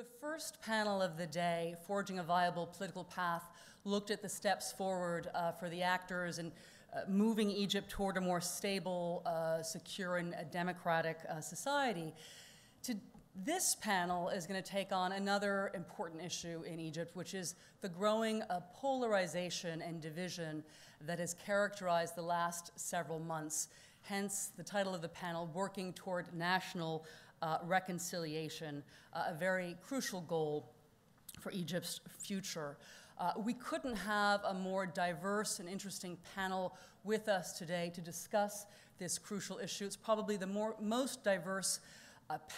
The first panel of the day, Forging a Viable Political Path, looked at the steps forward for the actors and moving Egypt toward a more stable, secure, and democratic society. This panel is going to take on another important issue in Egypt, which is the growing polarization and division that has characterized the last several months. Hence, the title of the panel, Working Toward National Reconciliation, a very crucial goal for Egypt's future. We couldn't have a more diverse and interesting panel with us today to discuss this crucial issue. It's probably the most diverse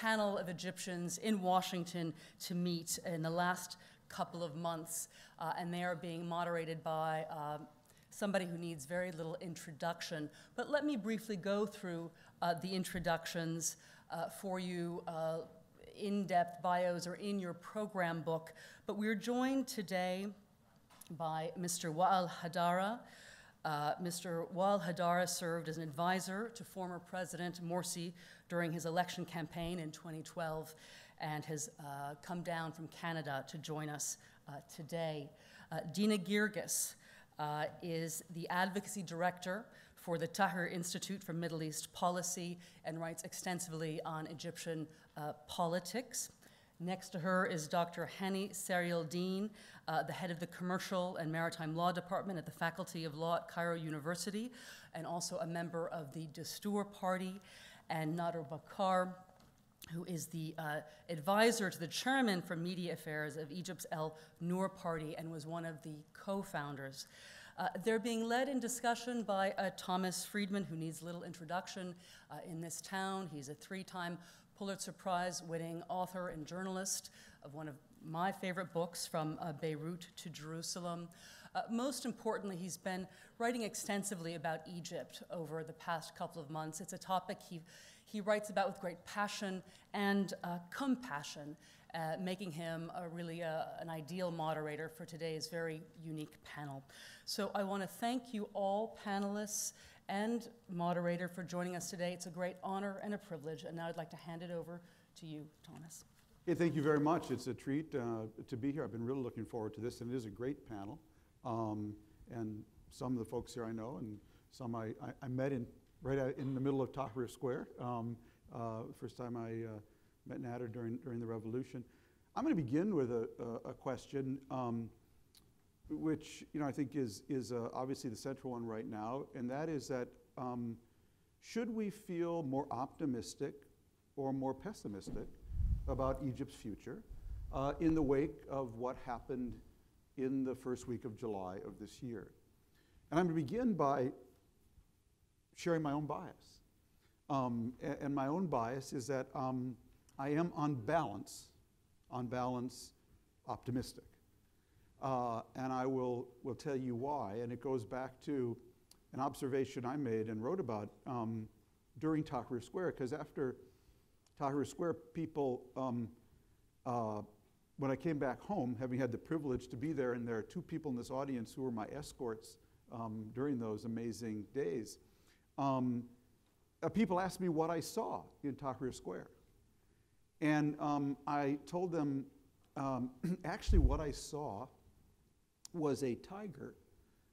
panel of Egyptians in Washington to meet in the last couple of months, and they are being moderated by somebody who needs very little introduction. But let me briefly go through the introductions for you, in-depth bios are in your program book. But we're joined today by Mr. Wael Haddara. Mr. Wael Haddara served as an advisor to former President Morsi during his election campaign in 2012 and has come down from Canada to join us today. Dina Guirguis is the advocacy director for the Tahrir Institute for Middle East Policy and writes extensively on Egyptian politics. Next to her is Dr. Hani Sarie Eldin, the head of the Commercial and Maritime Law Department at the Faculty of Law at Cairo University, and also a member of the Dostour party, and Nader Bakkar, who is the advisor to the chairman for media affairs of Egypt's Al-Nour party and was one of the co-founders. They're being led in discussion by Thomas Friedman, who needs little introduction in this town. He's a three-time Pulitzer Prize-winning author and journalist of one of my favorite books, From Beirut to Jerusalem. Most importantly, he's been writing extensively about Egypt over the past couple of months. It's a topic he writes about with great passion and compassion, making him really an ideal moderator for today's very unique panel. So I want to thank you all, panelists and moderator, for joining us today. It's a great honor and a privilege. And now I'd like to hand it over to you, Thomas. Hey, thank you very much. It's a treat to be here. I've been really looking forward to this, and it is a great panel. And some of the folks here I know, and some I met right in the middle of Tahrir Square. First time I met Nader during the revolution. I'm going to begin with a question, which I think is obviously the central one right now, and that is that should we feel more optimistic or more pessimistic about Egypt's future in the wake of what happened in the first week of July of this year? And I'm going to begin by sharing my own bias. And my own bias is that I am, on balance, optimistic. And I will tell you why. And it goes back to an observation I made and wrote about during Tahrir Square, because after Tahrir Square, people, when I came back home, having had the privilege to be there, and there are two people in this audience who were my escorts during those amazing days, people asked me what I saw in Tahrir Square. And I told them, actually what I saw was a tiger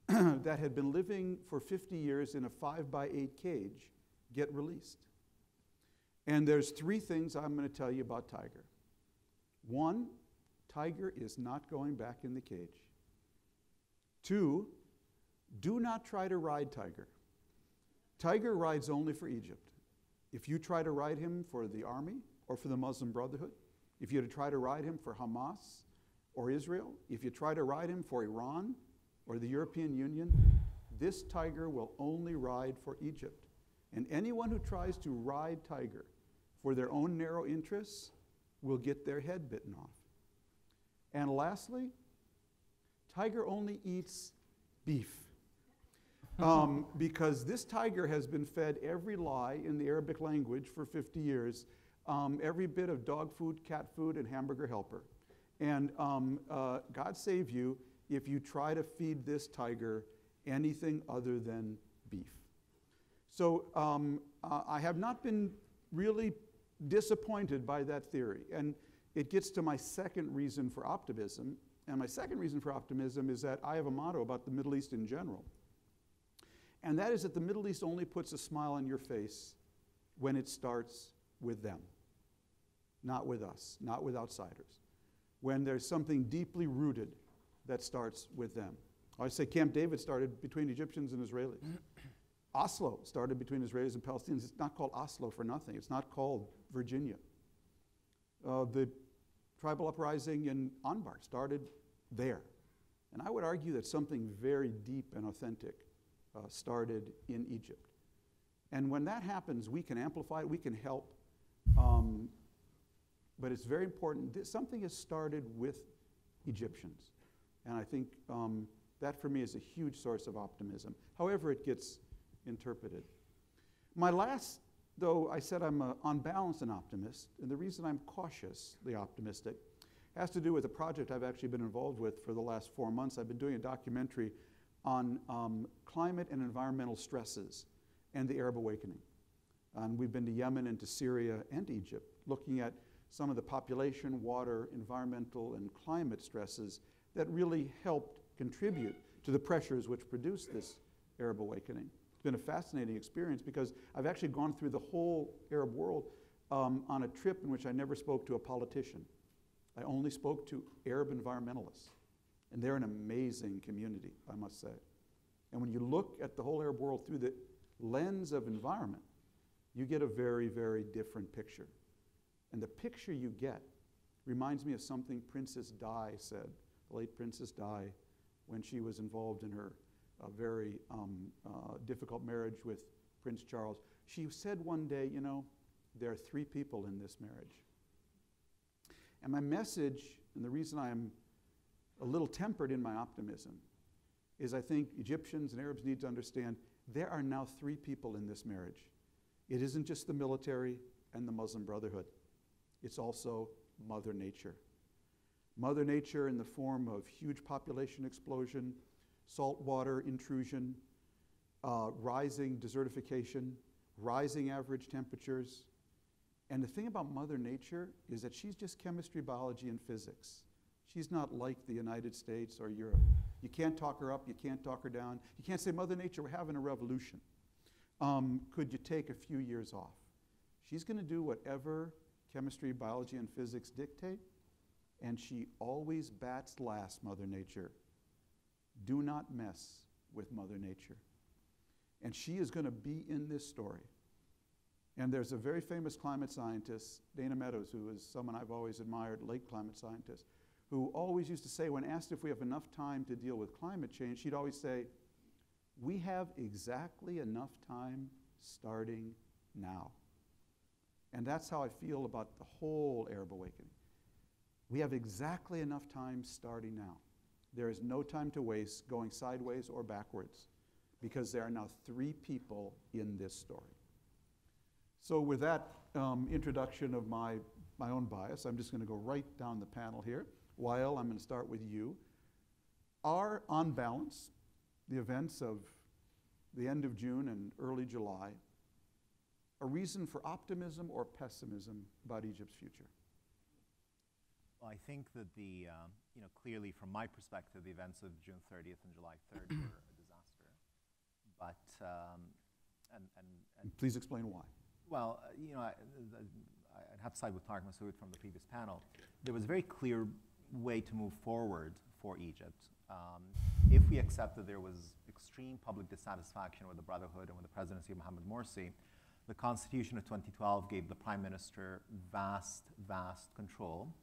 that had been living for 50 years in a 5-by-8 cage get released. And there's three things I'm going to tell you about tiger. One, tiger is not going back in the cage. Two, do not try to ride tiger. Tiger rides only for Egypt. If you try to ride him for the army or for the Muslim Brotherhood, if you try to ride him for Hamas or Israel, if you try to ride him for Iran or the European Union, this tiger will only ride for Egypt. And anyone who tries to ride tiger for their own narrow interests will get their head bitten off. And lastly, tiger only eats beef. Because this tiger has been fed every lie in the Arabic language for 50 years, every bit of dog food, cat food, and hamburger helper. And God save you if you try to feed this tiger anything other than beef. So I have not been really disappointed by that theory. And it gets to my second reason for optimism. And my second reason for optimism is that I have a motto about the Middle East in general. And that is that the Middle East only puts a smile on your face when it starts with them, not with us, not with outsiders. When there's something deeply rooted that starts with them. I say Camp David started between Egyptians and Israelis. Oslo started between Israelis and Palestinians. It's not called Oslo for nothing. It's not called Virginia. The tribal uprising in Anbar started there. And I would argue that something very deep and authentic started in Egypt. And when that happens, we can amplify it, we can help. But it's very important that something has started with Egyptians. And I think that for me is a huge source of optimism, however it gets interpreted. My last, though I said I'm on balance an optimist, and the reason I'm cautiously optimistic has to do with a project I've actually been involved with for the last 4 months. I've been doing a documentary on climate and environmental stresses and the Arab awakening. And we've been to Yemen and to Syria and Egypt, looking at some of the population, water, environmental, and climate stresses that really helped contribute to the pressures which produced this Arab awakening. It's been a fascinating experience because I've actually gone through the whole Arab world on a trip in which I never spoke to a politician. I only spoke to Arab environmentalists. And they're an amazing community, I must say. And when you look at the whole Arab world through the lens of environment, you get a very, very different picture. And the picture you get reminds me of something Princess Di said, the late Princess Di, when she was involved in her very difficult marriage with Prince Charles. She said one day, you know, there are three people in this marriage. And my message, and the reason I'm a little tempered in my optimism, is I think Egyptians and Arabs need to understand there are now three people in this marriage. It isn't just the military and the Muslim Brotherhood. It's also Mother Nature. Mother Nature in the form of huge population explosion, saltwater intrusion, rising desertification, rising average temperatures. And the thing about Mother Nature is that she's just chemistry, biology, and physics. She's not like the United States or Europe. You can't talk her up, you can't talk her down. You can't say, Mother Nature, we're having a revolution. Could you take a few years off? She's gonna do whatever chemistry, biology, and physics dictate, and she always bats last, Mother Nature. Do not mess with Mother Nature. And she is gonna be in this story. And there's a very famous climate scientist, Dana Meadows, who is someone I've always admired, late climate scientist, who always used to say, when asked if we have enough time to deal with climate change, she'd always say, we have exactly enough time starting now. And that's how I feel about the whole Arab awakening. We have exactly enough time starting now. There is no time to waste going sideways or backwards because there are now three people in this story. So with that introduction of my own bias, I'm just gonna go right down the panel here. Wael, I'm gonna start with you. Are, on balance, the events of the end of June and early July a reason for optimism or pessimism about Egypt's future? Well, I think that the, you know, clearly from my perspective, the events of June 30th and July 3rd were a disaster. But, and please explain why. Well, you know, I'd have to side with Tarek Masoud from the previous panel. There was a very clear way to move forward for Egypt. If we accept that there was extreme public dissatisfaction with the Brotherhood and with the presidency of Mohamed Morsi, the Constitution of 2012 gave the Prime Minister vast, vast control,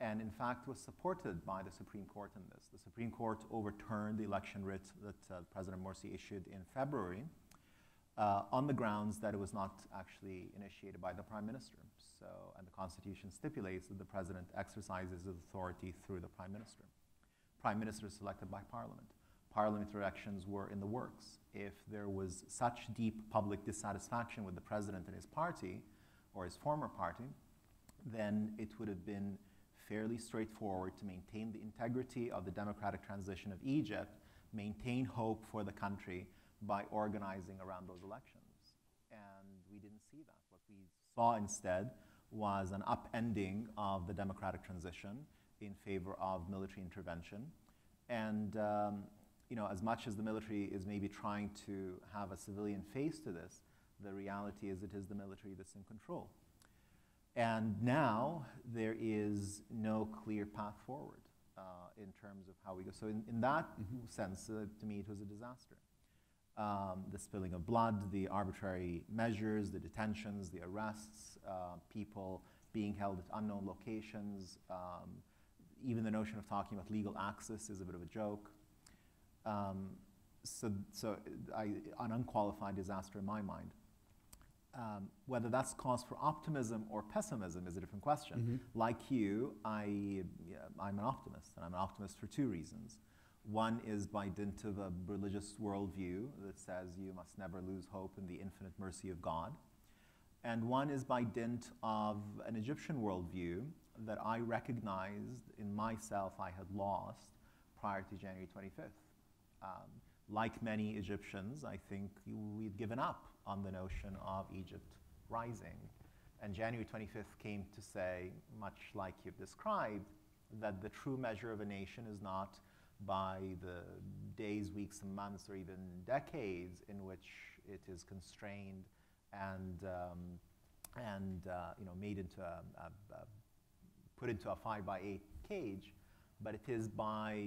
and in fact was supported by the Supreme Court in this. The Supreme Court overturned the election writ that President Morsi issued in February on the grounds that it was not actually initiated by the Prime Minister. So, and the Constitution stipulates that the President exercises his authority through the Prime Minister. Prime Minister is selected by Parliament. Parliamentary elections were in the works. If there was such deep public dissatisfaction with the president and his party, or his former party, then it would have been fairly straightforward to maintain the integrity of the democratic transition of Egypt, maintain hope for the country by organizing around those elections. And we didn't see that. What we saw instead was an upending of the democratic transition in favor of military intervention. And you know, as much as the military is maybe trying to have a civilian face to this, the reality is it is the military that's in control. And now there is no clear path forward in terms of how we go. So in that sense, to me, it was a disaster. The spilling of blood, the arbitrary measures, the detentions, the arrests, people being held at unknown locations. Even the notion of talking about legal access is a bit of a joke. An unqualified disaster in my mind. Whether that's cause for optimism or pessimism is a different question. Like you, I'm an optimist, and I'm an optimist for two reasons. One is by dint of a religious worldview that says you must never lose hope in the infinite mercy of God. And one is by dint of an Egyptian worldview that I recognized in myself I had lost prior to January 25th. Like many Egyptians, I think we'd given up on the notion of Egypt rising. And January 25th came to say, much like you've described, that the true measure of a nation is not by the days, weeks, and months, or even decades in which it is constrained and made into put into a 5-by-8 cage, but it is by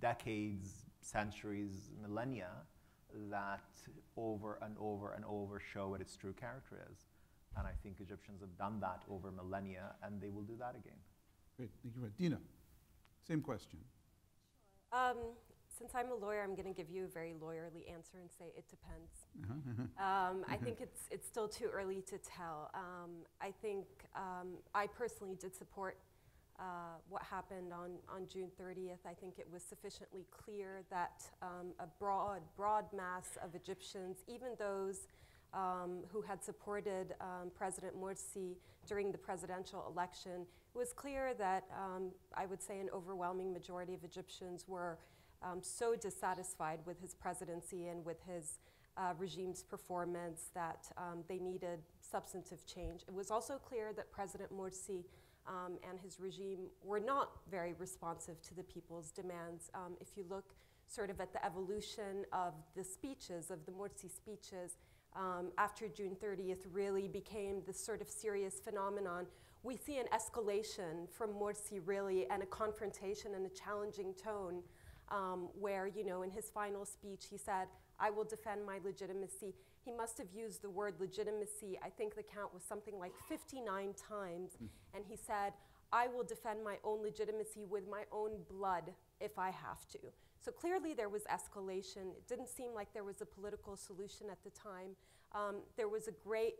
decades, centuries, millennia, that over and over and over show what its true character is. And I think Egyptians have done that over millennia, and they will do that again. Great, thank you very much. Dina, same question. Sure. Since I'm a lawyer, I'm going to give you a very lawyerly answer and say it depends. I think it's still too early to tell. I think I personally did support what happened on June 30th. I think it was sufficiently clear that a broad mass of Egyptians, even those who had supported President Morsi during the presidential election, it was clear that I would say an overwhelming majority of Egyptians were so dissatisfied with his presidency and with his regime's performance that they needed substantive change. It was also clear that President Morsi and his regime were not very responsive to the people's demands. If you look sort of at the evolution of the speeches, of the Morsi speeches, after June 30th really became this sort of serious phenomenon. We see an escalation from Morsi really, and a confrontation and a challenging tone where, you know, in his final speech he said, "I will defend my legitimacy." He must have used the word legitimacy. I think the count was something like 59 times. And he said, "I will defend my own legitimacy with my own blood if I have to." So clearly there was escalation. It didn't seem like there was a political solution at the time. There was a great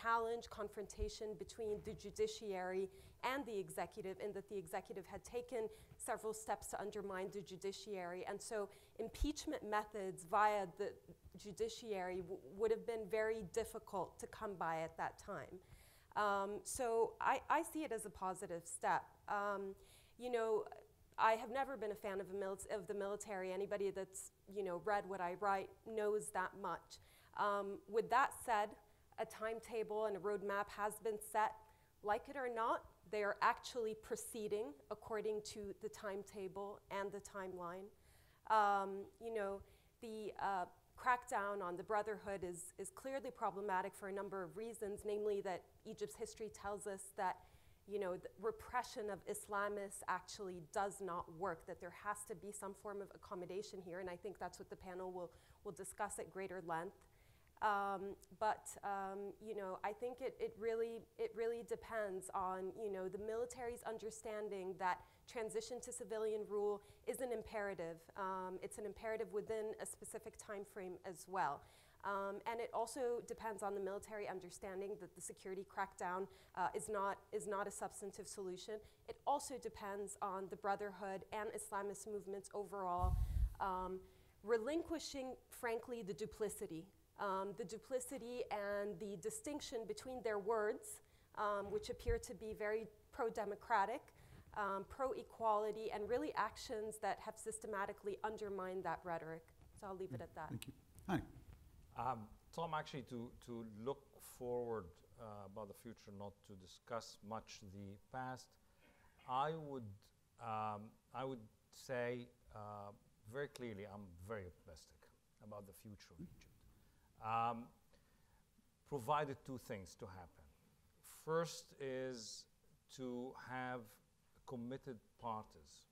challenge, confrontation between the judiciary and the executive, in that the executive had taken several steps to undermine the judiciary. And so impeachment methods via the judiciary would have been very difficult to come by at that time. So I see it as a positive step. You know, I have never been a fan of the military. Anybody that's, you know, read what I write knows that much. With that said, a timetable and a roadmap has been set. Like it or not, they are actually proceeding according to the timetable and the timeline. You know, the crackdown on the Brotherhood is clearly problematic for a number of reasons, namely that Egypt's history tells us that, you know, the repression of Islamists actually does not work, that there has to be some form of accommodation here, and I think that's what the panel will discuss at greater length. You know, I think it really depends on, you know, the military's understanding that transition to civilian rule is an imperative. It's an imperative within a specific time frame as well. And it also depends on the military understanding that the security crackdown is not a substantive solution. It also depends on the Brotherhood and Islamist movements overall, relinquishing, frankly, the duplicity and the distinction between their words, which appear to be very pro-democratic, pro-equality, and really actions that have systematically undermined that rhetoric. So I'll leave it at that. Thank you. Hi. Tom, actually, to look forward about the future, not to discuss much the past. I would say very clearly, I'm very optimistic about the future of Egypt. Provided two things to happen. First is to have committed parties.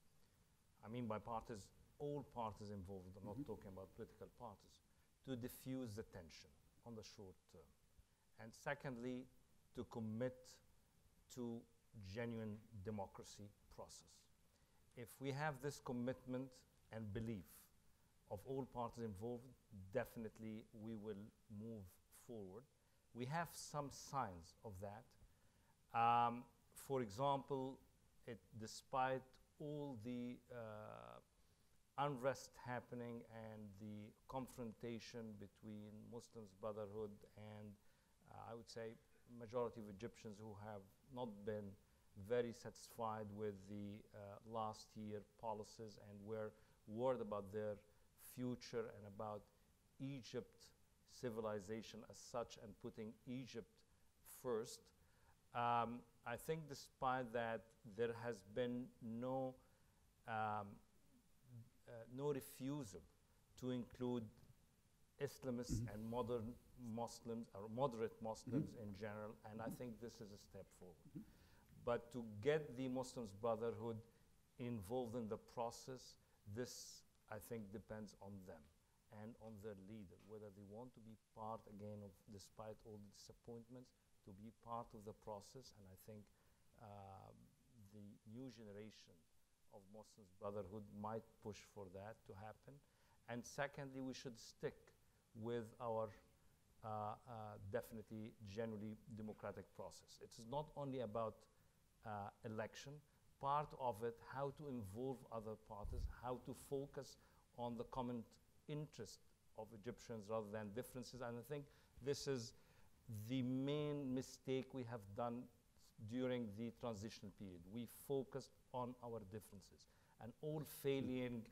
I mean by parties, all parties involved, I'm not talking about political parties, to diffuse the tension on the short term. And secondly, to commit to genuine democracy process. If we have this commitment and belief of all parties involved, definitely we will move forward. We have some signs of that. For example, despite all the unrest happening and the confrontation between Muslims Brotherhood and I would say majority of Egyptians who have not been very satisfied with the last year policies and were worried about their future and about Egypt civilization as such and putting Egypt first. I think despite that, there has been no no refusal to include Islamists and modern Muslims or moderate Muslims in general, and I think this is a step forward. But to get the Muslims Brotherhood involved in the process, this I think depends on them and on their leader, whether they want to be part again of, despite all the disappointments, to be part of the process. And I think the new generation of Muslims Brotherhood might push for that to happen. And secondly, we should stick with our definitely generally democratic process. It is not only about election, part of it, how to involve other parties, how to focus on the common interest of Egyptians rather than differences. And I think this is the main mistake we have done during the transition period. We focused on our differences, and all failing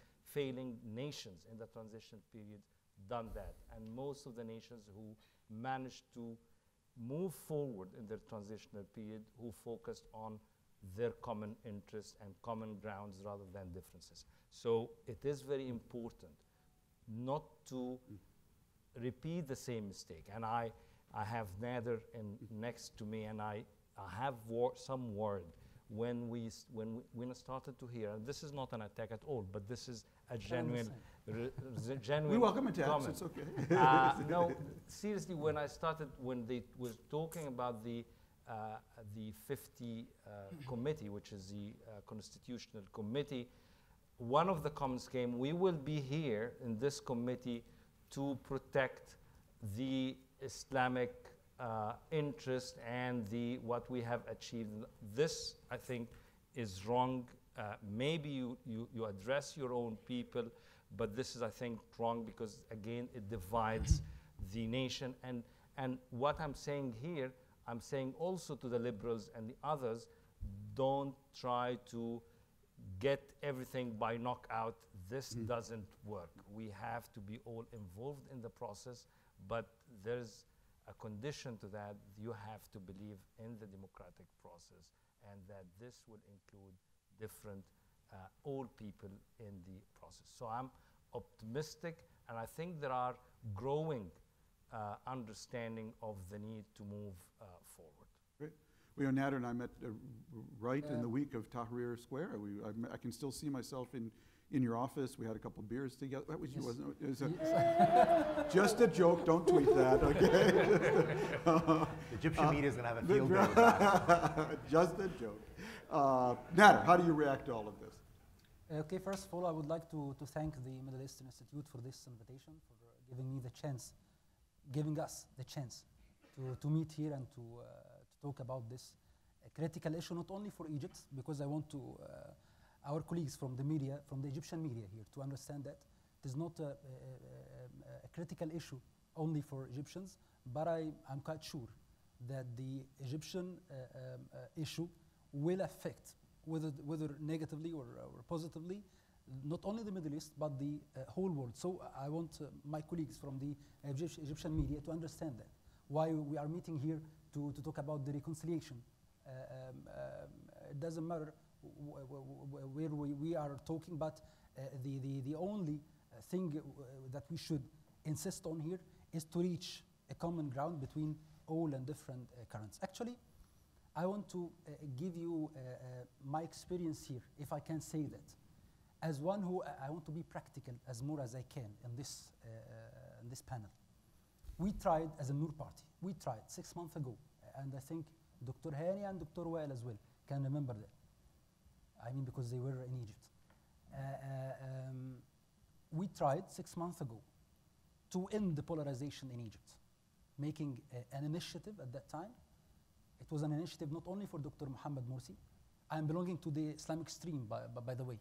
nations in the transition period done that. And most of the nations who managed to move forward in their transitional period, who focused on their common interests and common grounds rather than differences. So it is very important not to repeat the same mistake. And I have Nader next to me, and I have some word when I started to hear, and this is not an attack at all, but this is a genuine, genuine. We welcome attacks. It's okay. No, seriously, when I started, when they was talking about the 50 committee, which is the constitutional committee, one of the comments came: we will be here in this committee to protect the Islamic interest and the what we have achieved. This, I think, is wrong. Maybe you address your own people, but this is, I think, wrong because, again, it divides the nation. And what I'm saying here, I'm saying also to the liberals and the others, don't try to get everything by knockout. This doesn't work. We have to be all involved in the process, but there's a condition to that. You have to believe in the democratic process, and that this will include different all people in the process. So I'm optimistic, and I think there are growing understanding of the need to move forward. Great. We know Nader and I met right in the week of Tahrir Square. I can still see myself in your office. We had a couple of beers together. That was yes. You, wasn't it? Just a joke. Don't tweet that, okay? The Egyptian media is going to have a field day with that. Just a joke. Nader, how do you react to all of this? Okay, first of all, I would like to thank the Middle East Institute for this invitation, for giving us the chance to meet here and to talk about this critical issue, not only for Egypt, because I want to our colleagues from the media, from the Egyptian media here, to understand that it is not a critical issue only for Egyptians, but I'm quite sure that the Egyptian issue will affect, whether negatively or positively, not only the Middle East, but the whole world. So I want my colleagues from the Egyptian media to understand that, why we are meeting here to talk about the reconciliation. It doesn't matter where we are talking, but the only thing that we should insist on here is to reach a common ground between all and different currents. Actually, I want to give you my experience here, if I can say that. As one who, I want to be practical as more as I can in this panel. We tried, as a Noor party, we tried 6 months ago, and I think Dr. Hani and Dr. Wael as well can remember that. I mean, because they were in Egypt. We tried 6 months ago to end the polarization in Egypt, making an initiative at that time. It was an initiative not only for Dr. Mohamed Morsi. I'm belonging to the Islamic stream, by the way.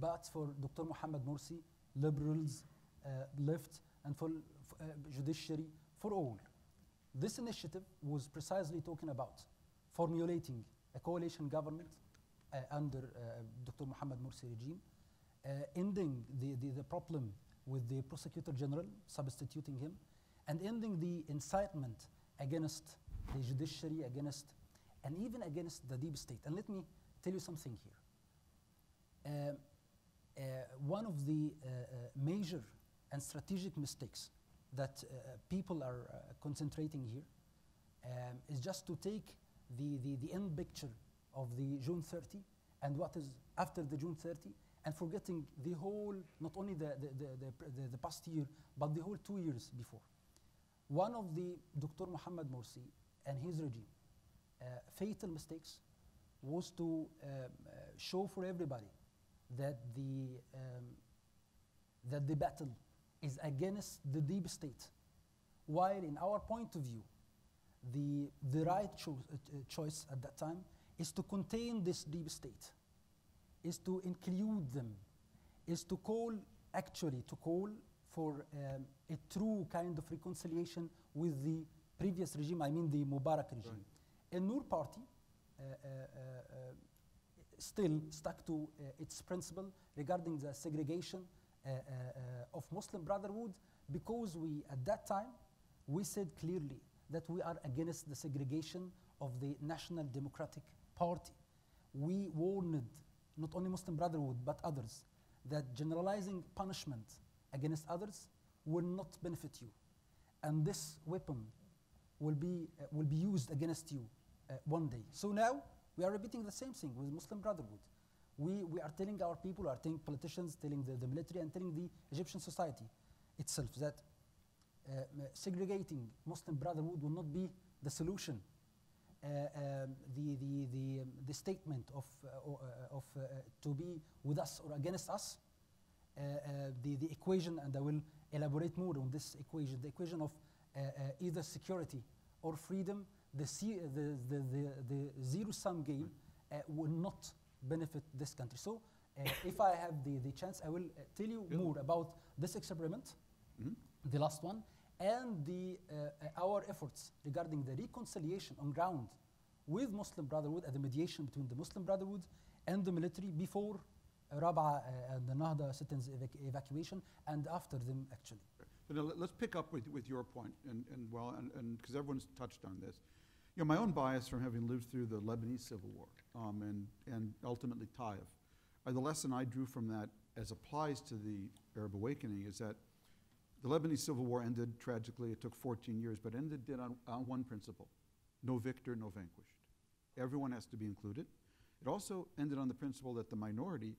But for Dr. Mohamed Morsi, liberals, left, and for judiciary, for all. This initiative was precisely talking about formulating a coalition government under Dr. Mohamed Morsi regime, ending the problem with the prosecutor general, substituting him, and ending the incitement against the judiciary, against, and even against the deep state. And let me tell you something here. One of the major and strategic mistakes that people are concentrating here is just to take the end picture of the June 30 and what is after the June 30 and forgetting the whole, not only the past year, but the whole 2 years before. One of the Dr. Mohamed Morsi and his regime fatal mistakes was to show for everybody that the battle is against the deep state, while in our point of view, the right choice at that time is to contain this deep state, is to include them, is to call, actually to call for a true kind of reconciliation with the previous regime, I mean the Mubarak regime. Right. A Noor party still stuck to its principle regarding the segregation of Muslim Brotherhood, because we, at that time, we said clearly that we are against the segregation of the National Democratic Party. We warned not only Muslim Brotherhood, but others, that generalizing punishment against others will not benefit you. And this weapon will be used against you one day. So now, we are repeating the same thing with Muslim Brotherhood. We are telling our people, are telling politicians, telling the military, and telling the Egyptian society itself that segregating Muslim Brotherhood will not be the solution. The statement of to be with us or against us, the equation, and I will elaborate more on this equation, the equation of either security or freedom, the zero-sum game will not benefit this country. So if I have the chance, I will tell you more about this experiment, the last one, and our efforts regarding the reconciliation on ground with Muslim Brotherhood and the mediation between the Muslim Brotherhood and the military before Rabaa and the Nahda citizens evacuation and after them, actually. So now let's pick up with your point, and because everyone's touched on this. You know, my own bias from having lived through the Lebanese Civil War and ultimately Taif, the lesson I drew from that as applies to the Arab awakening is that the Lebanese Civil War ended tragically. It took 14 years, but ended on one principle: no victor, no vanquished. Everyone has to be included. It also ended on the principle that the minority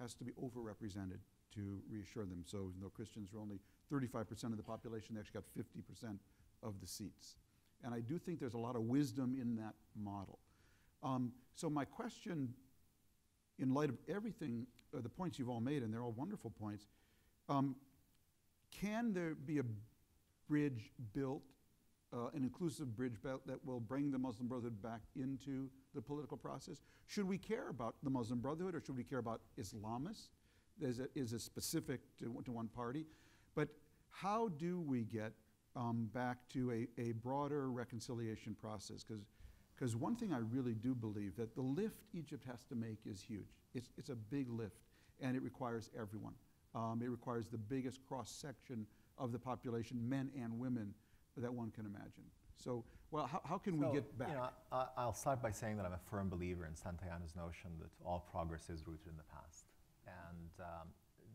has to be overrepresented to reassure them. So though Christians were only 35% of the population, they actually got 50% of the seats. And I do think there's a lot of wisdom in that model. So my question, in light of everything, the points you've all made, and they're all wonderful points, can there be a bridge built, an inclusive bridge built that will bring the Muslim Brotherhood back into the political process? Should we care about the Muslim Brotherhood, or should we care about Islamists? Is it specific to one party? But how do we get back to a broader reconciliation process? Because one thing I really do believe that the lift Egypt has to make is huge. It's a big lift, and it requires everyone. It requires the biggest cross-section of the population, men and women, that one can imagine. So, well, how can we get back? You know, I'll start by saying that I'm a firm believer in Santayana's notion that all progress is rooted in the past. And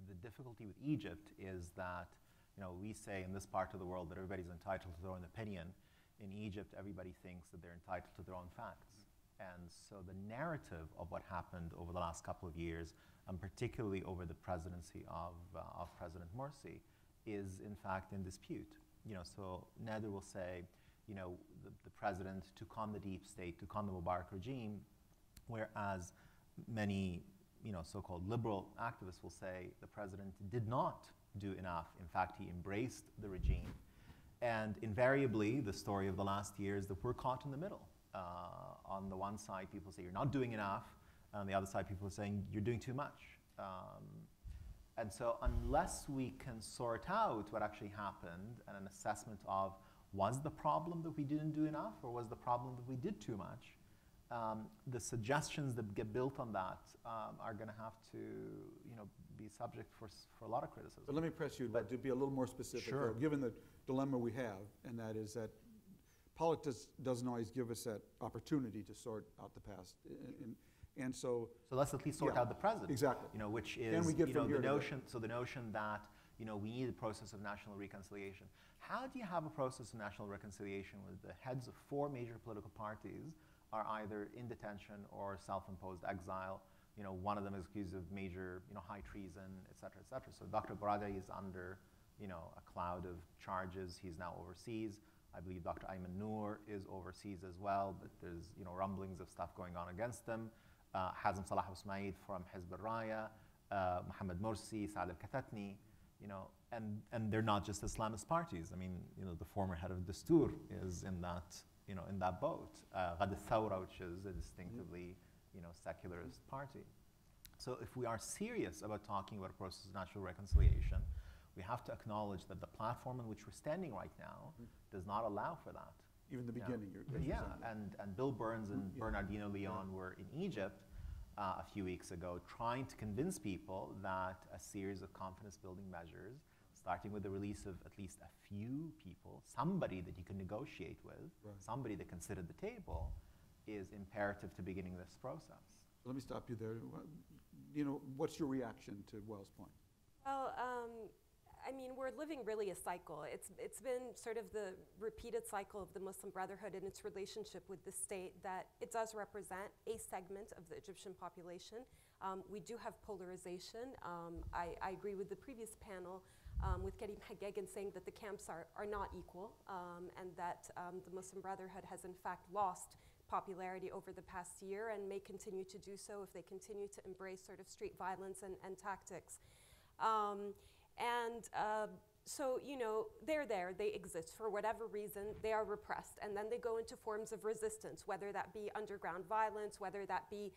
the difficulty with Egypt is that, you know, we say in this part of the world that everybody's entitled to their own opinion. In Egypt, everybody thinks that they're entitled to their own facts. And so the narrative of what happened over the last couple of years, and particularly over the presidency of President Morsi, is in fact in dispute. You know, so Nader will say, you know, the president took on the deep state, took on the Mubarak regime, whereas many, you know, so-called liberal activists will say the president did not do enough. In fact, he embraced the regime. And invariably, the story of the last year is that we're caught in the middle. On the one side, people say you're not doing enough. On the other side, people are saying you're doing too much. And so unless we can sort out what actually happened and an assessment of was the problem that we didn't do enough or was the problem that we did too much, the suggestions that get built on that are going to have to, you know, be subject for a lot of criticism. But let me press you to be a little more specific. Sure. Given the dilemma we have, and that is that politics doesn't always give us that opportunity to sort out the past. And so let's at least sort out the present. Exactly. You know, which is the notion that, you know, we need a process of national reconciliation. How do you have a process of national reconciliation with the heads of four major political parties are either in detention or self-imposed exile? You know, one of them is accused of major, you know, high treason, et cetera, et cetera. So Dr. Baradei is under, you know, a cloud of charges. He's now overseas. I believe Dr. Ayman Noor is overseas as well, but there's, you know, rumblings of stuff going on against them. Hazem Salah Usmaid from Hizb al-Raya, Mohamed Morsi, Saad al-Katatni, you know, and they're not just Islamist parties. I mean, you know, the former head of Dostour is in that, you know, in that boat. Ghad al-Thawra, which is a distinctively, you know, secularist party. So if we are serious about talking about a process of national reconciliation, we have to acknowledge that the platform on which we're standing right now does not allow for that. Even the beginning, and Bill Burns and Bernardino Leon were in Egypt a few weeks ago trying to convince people that a series of confidence-building measures, starting with the release of at least a few people, somebody that you can negotiate with, somebody that can sit at the table, is imperative to beginning this process. Let me stop you there. You know, what's your reaction to Wael's point? Well, I mean, we're living really a cycle. It's been sort of the repeated cycle of the Muslim Brotherhood and its relationship with the state, that it does represent a segment of the Egyptian population. We do have polarization. I agree with the previous panel with Karim Haggag in saying that the camps are not equal and that the Muslim Brotherhood has in fact lost popularity over the past year and may continue to do so if they continue to embrace sort of street violence and tactics. So, you know, they're there, they exist. For whatever reason, they are repressed. And then they go into forms of resistance, whether that be underground violence, whether that be,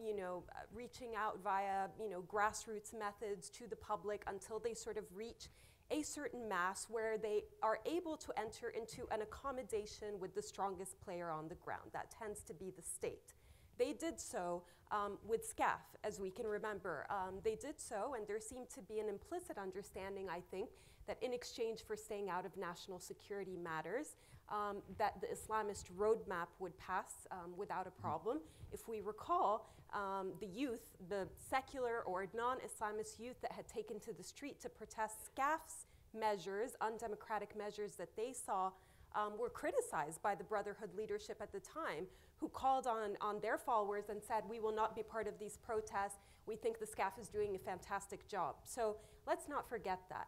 you know, reaching out via, you know, grassroots methods to the public until they sort of reach a certain mass where they are able to enter into an accommodation with the strongest player on the ground. That tends to be the state. They did so with SCAF, as we can remember. They did so, and there seemed to be an implicit understanding, I think, that in exchange for staying out of national security matters, that the Islamist roadmap would pass without a problem. If we recall, the youth, the secular or non-Islamist youth that had taken to the street to protest SCAF's measures, undemocratic measures that they saw, were criticized by the Brotherhood leadership at the time, who called on their followers and said, we will not be part of these protests. We think the SCAF is doing a fantastic job. So let's not forget that.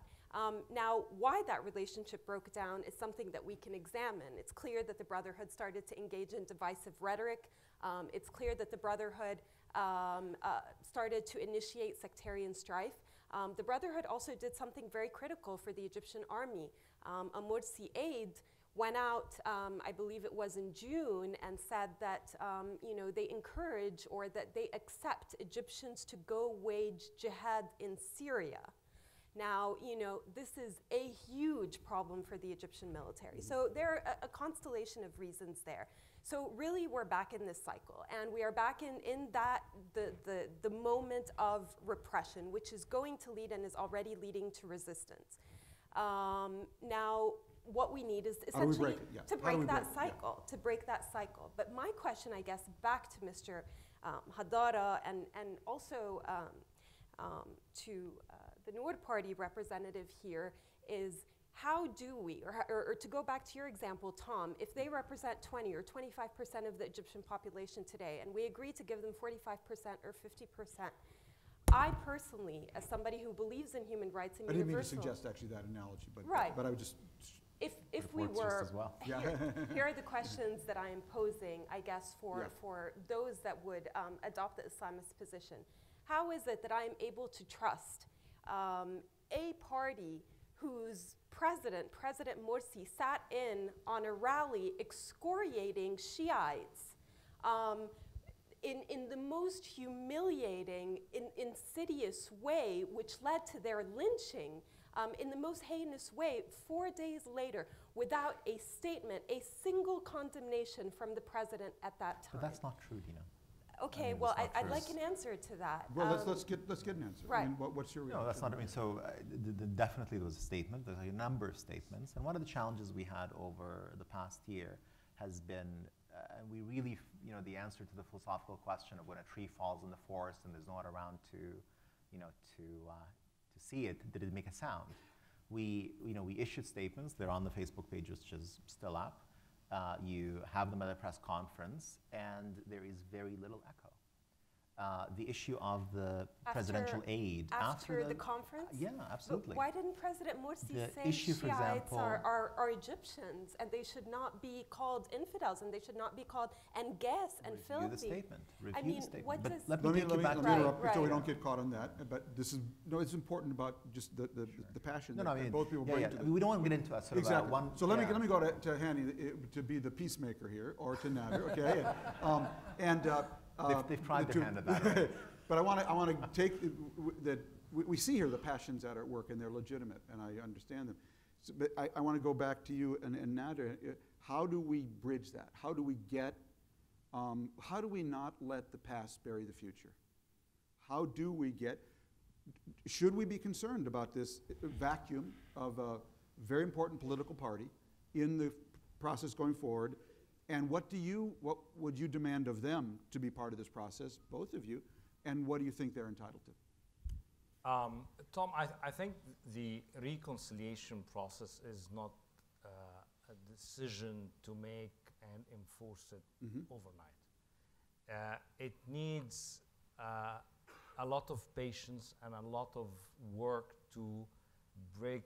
Now, why that relationship broke down is something that we can examine. It's clear that the Brotherhood started to engage in divisive rhetoric. It's clear that the Brotherhood started to initiate sectarian strife. The Brotherhood also did something very critical for the Egyptian army. A Morsi aide went out, I believe it was in June, and said that you know, they encourage or that they accept Egyptians to go wage jihad in Syria. Now, you know, this is a huge problem for the Egyptian military. So there are a constellation of reasons there. So really, we're back in this cycle. And we are back in that, the moment of repression, which is going to lead and is already leading to resistance. Now, what we need is essentially to break that cycle. But my question, I guess, back to Mr. Haddara and also to the Noor party representative here is, how do we, or to go back to your example, Tom, if they represent 20 or 25% of the Egyptian population today, and we agree to give them 45% or 50%, I personally, as somebody who believes in human rights and universal... I didn't mean to suggest actually that analogy, but, right. But I would just... If we were... As well. Here are the questions that I am posing, I guess, for those that would adopt the Islamist position. How is it that I am able to trust a party whose President Morsi, sat in on a rally excoriating Shiites in the most humiliating, insidious way, which led to their lynching in the most heinous way 4 days later without a statement, a single condemnation from the president at that time? But that's not true, Dina. Okay, I mean, well, I'd like an answer to that. Well, let's get an answer. Right. I mean, what's your reaction? No, that's not. I mean, so definitely there was a statement. There's a number of statements, and one of the challenges we had over the past year has been, and we really, the answer to the philosophical question of when a tree falls in the forest and there's no one around to, to see it, did it make a sound? We issued statements. They're on the Facebook page, which is still up. You have them at a press conference, and there is very little echo. The issue of the presidential aid after the conference. Yeah, absolutely. But why didn't President Morsi say Shiites are Egyptians, and they should not be called infidels, and they should not be called and guess and filthy? Review the statement. Let me interrupt so we don't get caught on that. But this is it's important about just the passion that both people bring to it. We don't want to get into that. So let me go to Hani to be the peacemaker here, or to Nader. Okay, and. They've tried to handle that. Right? But I want to take that. We see here the passions that are at work, and they're legitimate, and I understand them. So, but I want to go back to you and Nader. How do we bridge that? How do we get? How do we not let the past bury the future? How do we get? Should we be concerned about this vacuum of a very important political party in the process going forward? And what would you demand of them to be part of this process, both of you, and what do you think they're entitled to? Tom, I think the reconciliation process is not a decision to make and enforce it overnight. It needs a lot of patience and a lot of work to break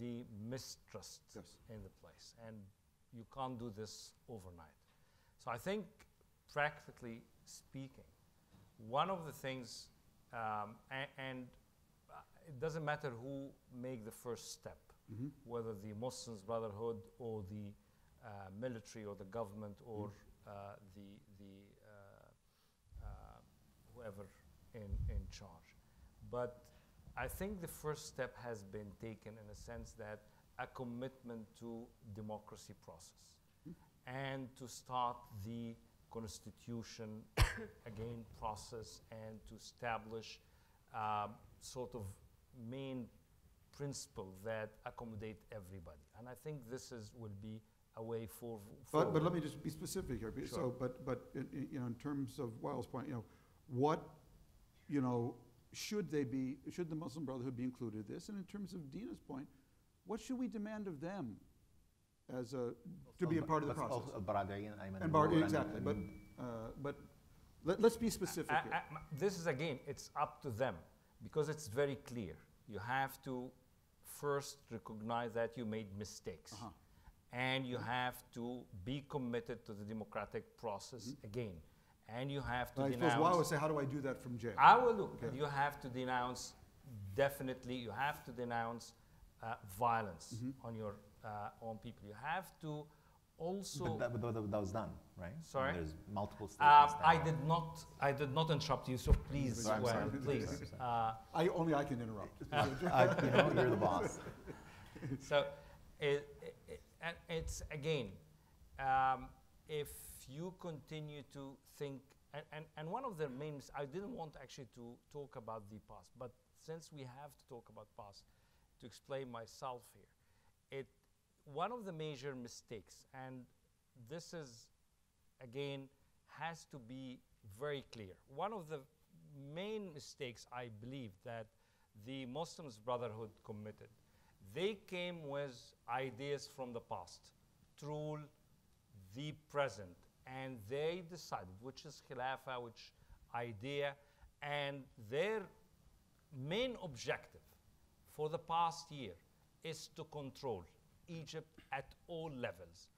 the mistrust in the place. And you can't do this overnight. So I think, practically speaking, one of the things, it doesn't matter who make the first step, whether the Muslim Brotherhood or the military or the government or whoever in charge. But I think the first step has been taken in a sense that a commitment to democracy process and to start the constitution again process and to establish sort of main principle that accommodate everybody. And I think this will be a way forward. But let me just be specific here. Sure. So, in terms of Wael's point, should the Muslim Brotherhood be included in this? And in terms of Dina's point, what should we demand of them as to be a part of the process? Also Baradei and Ayman Noor. Exactly, but let's be specific here. This is, again, it's up to them because it's very clear. You have to first recognize that you made mistakes and you have to be committed to the democratic process again. And you have to denounce. I suppose Wael would say, how do I do that from jail? I will look. Okay. You have to denounce, definitely, you have to denounce violence on your own people. You have to also. But that was done, right? Sorry. I mean, there's multiple statements. I did not interrupt you. So please, please. Only I can interrupt. You're the boss. So, it's again, if you continue to think, and one of the main, I didn't want actually to talk about the past, but since we have to talk about past. To explain myself here, one of the major mistakes, and this is, again, has to be very clear. One of the main mistakes I believe that the Muslim Brotherhood committed, they came with ideas from the past to rule the present, and they decided which is Khilafah, which idea, and their main objective for the past year is to control Egypt at all levels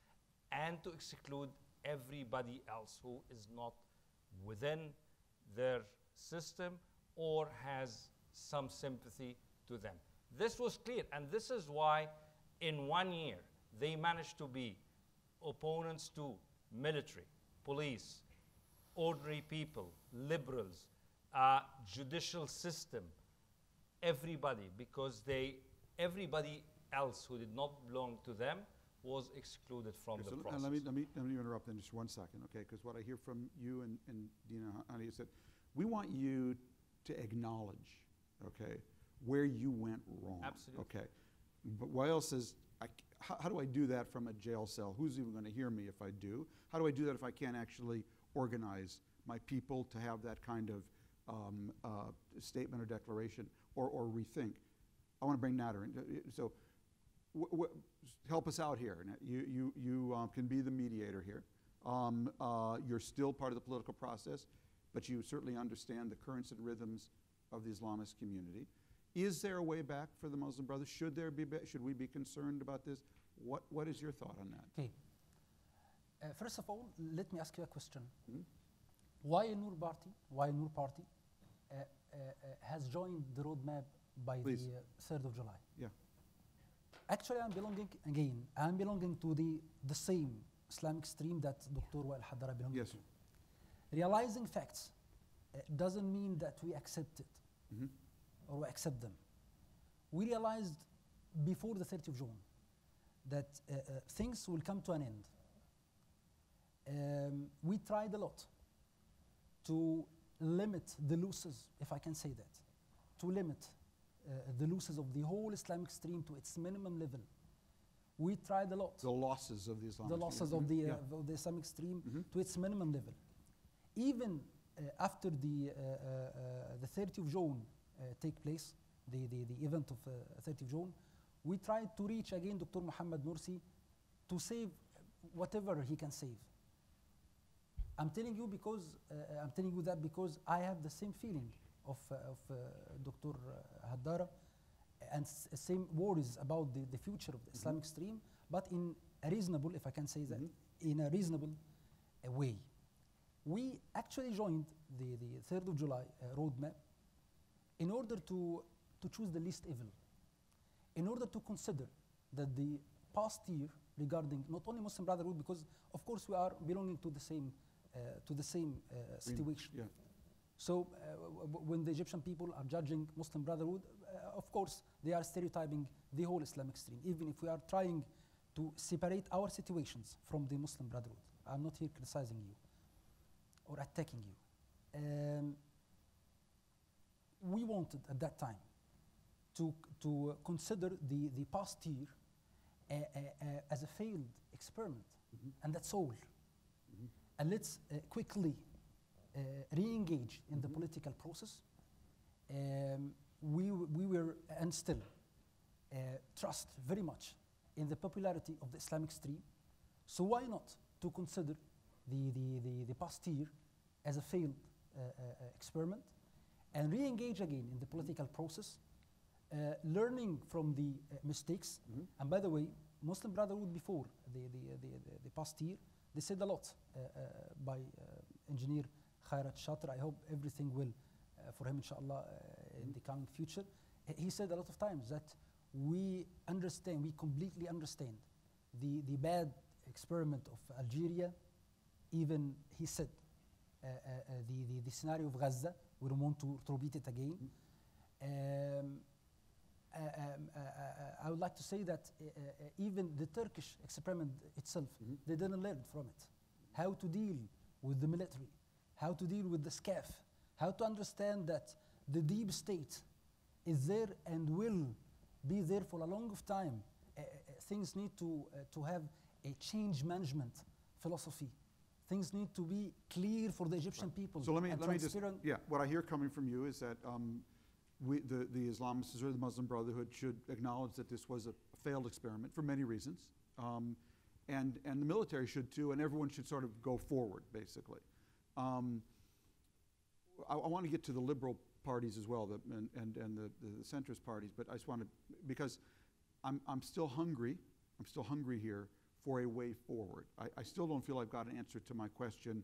and to exclude everybody else who is not within their system or has some sympathy to them. This was clear, and this is why in 1 year they managed to be opponents to military, police, ordinary people, liberals, judicial system, everybody, because everybody else who did not belong to them was excluded from the process. Let me interrupt in just 1 second, okay? Because what I hear from you and Dina, Hani, is that we want you to acknowledge, okay, where you went wrong. Absolutely. Okay, but Wael says, how do I do that from a jail cell? Who's even going to hear me if I do? How do I do that if I can't actually organize my people to have that kind of statement or declaration or rethink? I want to bring Nader in. So help us out here. You can be the mediator here. You're still part of the political process, but you certainly understand the currents and rhythms of the Islamist community. Is there a way back for the Muslim Brothers? Should there be? Should we be concerned about this? What is your thought on that? Okay. First of all, let me ask you a question. Why a Noor party? Why Noor party has joined the roadmap by the 3rd of July? Yeah. Actually, I'm belonging to the same Islamic stream that Dr. Wael Haddara belongs to. Realizing facts doesn't mean that we accept it. Or we accept them. We realized before the 30th of June that things will come to an end. We tried a lot to limit the losses, if I can say that, to limit the losses of the whole Islamic stream to its minimum level. We tried a lot. The losses of the Islamic stream. The losses of the Islamic stream to its minimum level. Even after the 30th of June, take place, the event of 30th of June, we tried to reach again Dr. Mohamed Morsi to save whatever he can save. I'm telling you because that because I have the same feeling of Dr. Haddara and same worries about the future of the Islamic stream, but in a reasonable, if I can say that, in a reasonable way. We actually joined the 3rd of July roadmap in order to choose the least evil, in order to consider that the past year regarding not only Muslim Brotherhood, because of course we are belonging to the same situation. So when the Egyptian people are judging Muslim Brotherhood, of course they are stereotyping the whole Islamic stream, even if we are trying to separate our situations from the Muslim Brotherhood. I'm not here criticizing you or attacking you. We wanted at that time to consider the past year as a failed experiment, and that's all. And let's quickly re-engage in the political process. We were, and still, trust very much in the popularity of the Islamic stream. So why not to consider the past year as a failed experiment, and re-engage again in the political process, learning from the mistakes. And by the way, Muslim Brotherhood before the past year, they said a lot by engineer Khairat Shatter. I hope everything will for him, inshallah, in the coming future. He said a lot of times that we understand, we completely understand the bad experiment of Algeria. Even he said the scenario of Gaza, we don't want to repeat it again. I would like to say that even the Turkish experiment itself, they didn't learn from it. How to deal with the military, how to deal with the SCAF, how to understand that the deep state is there and will be there for a long time, things need to have a change management philosophy. Things need to be clear for the Egyptian people. So let me just, yeah, what I hear coming from you is that the Islamists or the Muslim Brotherhood should acknowledge that this was a failed experiment for many reasons, and the military should too, and everyone should sort of go forward, basically. I want to get to the liberal parties as well, and the centrist parties, but I just want to, because I'm still hungry here for a way forward. I still don't feel I've got an answer to my question,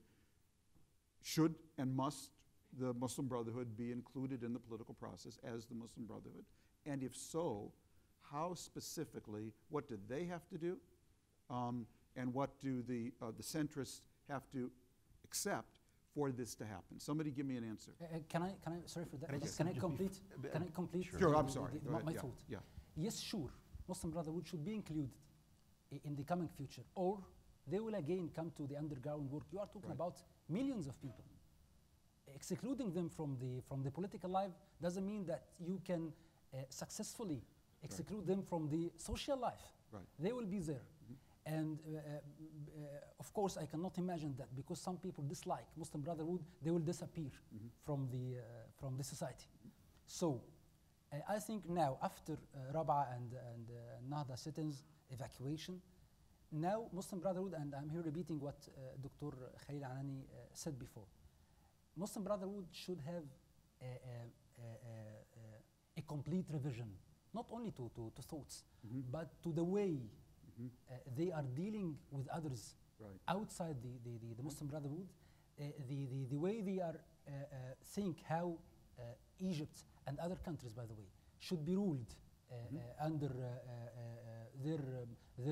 should and must the Muslim Brotherhood be included in the political process as the Muslim Brotherhood? And if so, how specifically, what do they have to do? And what do the centrists have to accept for this to happen? Somebody give me an answer. Can I, sorry for that, can I complete? Sure, I'm sorry. My thought. Yeah. Yes, sure, Muslim Brotherhood should be included in the coming future, or they will again come to the underground work. You are talking about millions of people. Excluding them from the political life doesn't mean that you can successfully exclude them from the social life. They will be there. And of course, I cannot imagine that because some people dislike Muslim Brotherhood, they will disappear from the society. So I think now, after Rabaa and Nahda sit-ins, evacuation, now Muslim Brotherhood, and I'm here repeating what Dr. Khalil Anani said before, Muslim Brotherhood should have a complete revision, not only to thoughts, but to the way they are dealing with others outside the Muslim Brotherhood, the way they are think how Egypt and other countries, by the way, should be ruled under their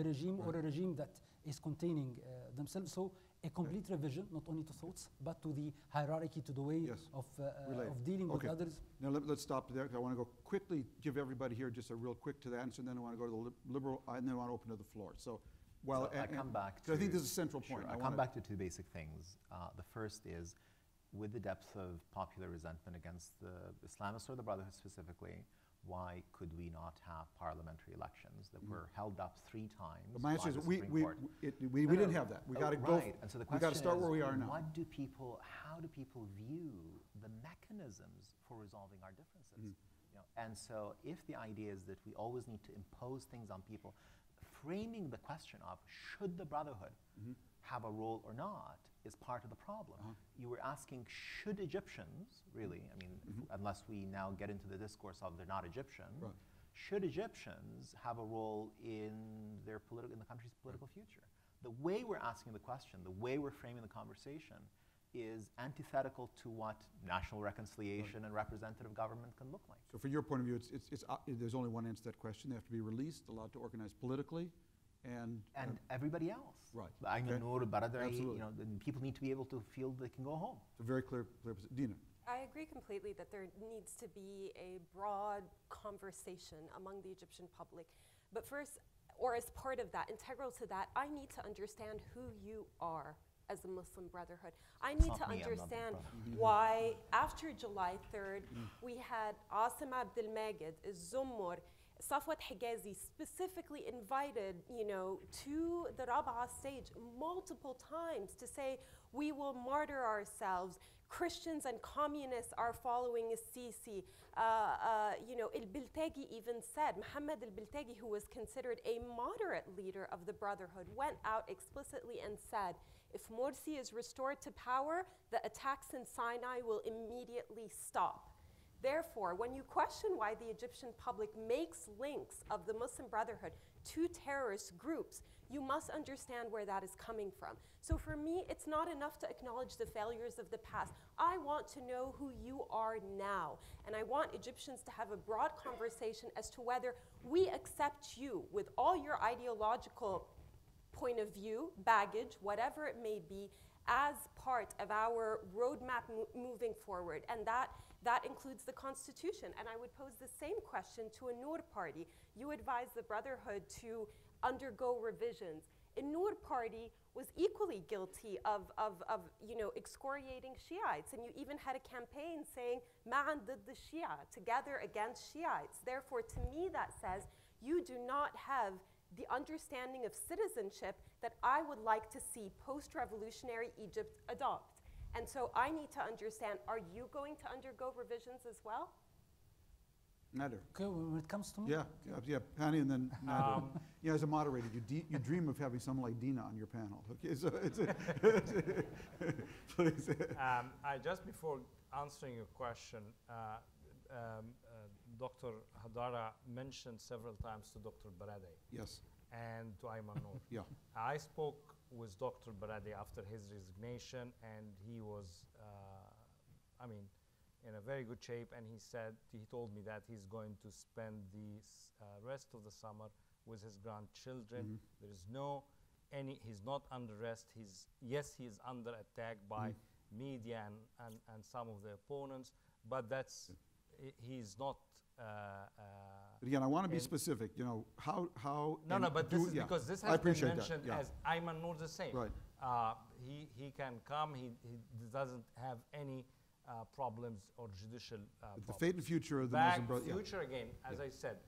regime or a regime that is containing themselves. So a complete revision, not only to thoughts, but to the hierarchy, to the way of dealing with others. Now let's stop there, because I want to go quickly, give everybody here just a real quick to the answer, and then I want to go to the liberal, and then I want to open to the floor. So, well, so I come back to, I think this is a central point. I come back to two basic things. The first is, with the depth of popular resentment against the Islamists or the Brotherhood specifically, why could we not have parliamentary elections that were held up 3 times? But my answer is we didn't have that. We got to go. And so the question is, start where we are now. What do people? How do people view the mechanisms for resolving our differences? You know, and so, if the idea is that we always need to impose things on people, framing the question of should the Brotherhood have a role or not is part of the problem. You were asking, should Egyptians, really, I mean, unless we now get into the discourse of they're not Egyptian, should Egyptians have a role in their political, in the country's political future? The way we're asking the question, the way we're framing the conversation is antithetical to what national reconciliation and representative government can look like. So from your point of view, there's only one answer to that question. They have to be released, allowed to organize politically, and everybody else. Ayman Noor, Baradei, you know, people need to be able to feel they can go home. It's a very clear position. Dina? I agree completely that there needs to be a broad conversation among the Egyptian public. But first, or as part of that, integral to that, I need to understand who you are as the Muslim Brotherhood. I need to understand why, after July 3rd, we had Asim Abdelmajid, Zumur, Safwat Higazi specifically invited, you know, to the Rabaa stage multiple times to say, we will martyr ourselves. Christians and communists are following Sisi. You know, Al-Biltagi even said, Mohammed Al-Biltagi, who was considered a moderate leader of the Brotherhood, went out explicitly and said, if Morsi is restored to power, the attacks in Sinai will immediately stop. Therefore, when you question why the Egyptian public makes links of the Muslim Brotherhood to terrorist groups, you must understand where that is coming from. So for me, it's not enough to acknowledge the failures of the past. I want to know who you are now. And I want Egyptians to have a broad conversation as to whether we accept you with all your ideological point of view, baggage, whatever it may be, as part of our roadmap moving forward. And that includes the Constitution. And I would pose the same question to Al-Nour party. You advised the Brotherhood to undergo revisions. Al-Nour party was equally guilty of you know, excoriating Shiites. And you even had a campaign saying, Ma'an did the Shia, together against Shiites. Therefore, to me, that says you do not have the understanding of citizenship that I would like to see post-revolutionary Egypt adopt. And so I need to understand, are you going to undergo revisions as well? Nader. When it comes to me? Yeah, Hani and then Nader. Yeah, as a moderator, you dream of having someone like Dina on your panel. Okay, so it's please. Just before answering your question, Dr. Haddara mentioned several times to Dr. Baradei. Yes. And to Ayman Noor. Yeah. I spoke with Dr. Baradei after his resignation, and he was, I mean, in a very good shape, and he told me that he's going to spend the rest of the summer with his grandchildren. Mm-hmm. There is he's not under arrest. He is under attack by mm-hmm. media and some of the opponents, but that's, he's not. Again, I want to be specific. You know how. No, but this is because this has been mentioned as Ayman Noor the same. Right. He can come. He doesn't have any problems or judicial. The fate and future of the Muslim Brotherhood. Future again, as I said,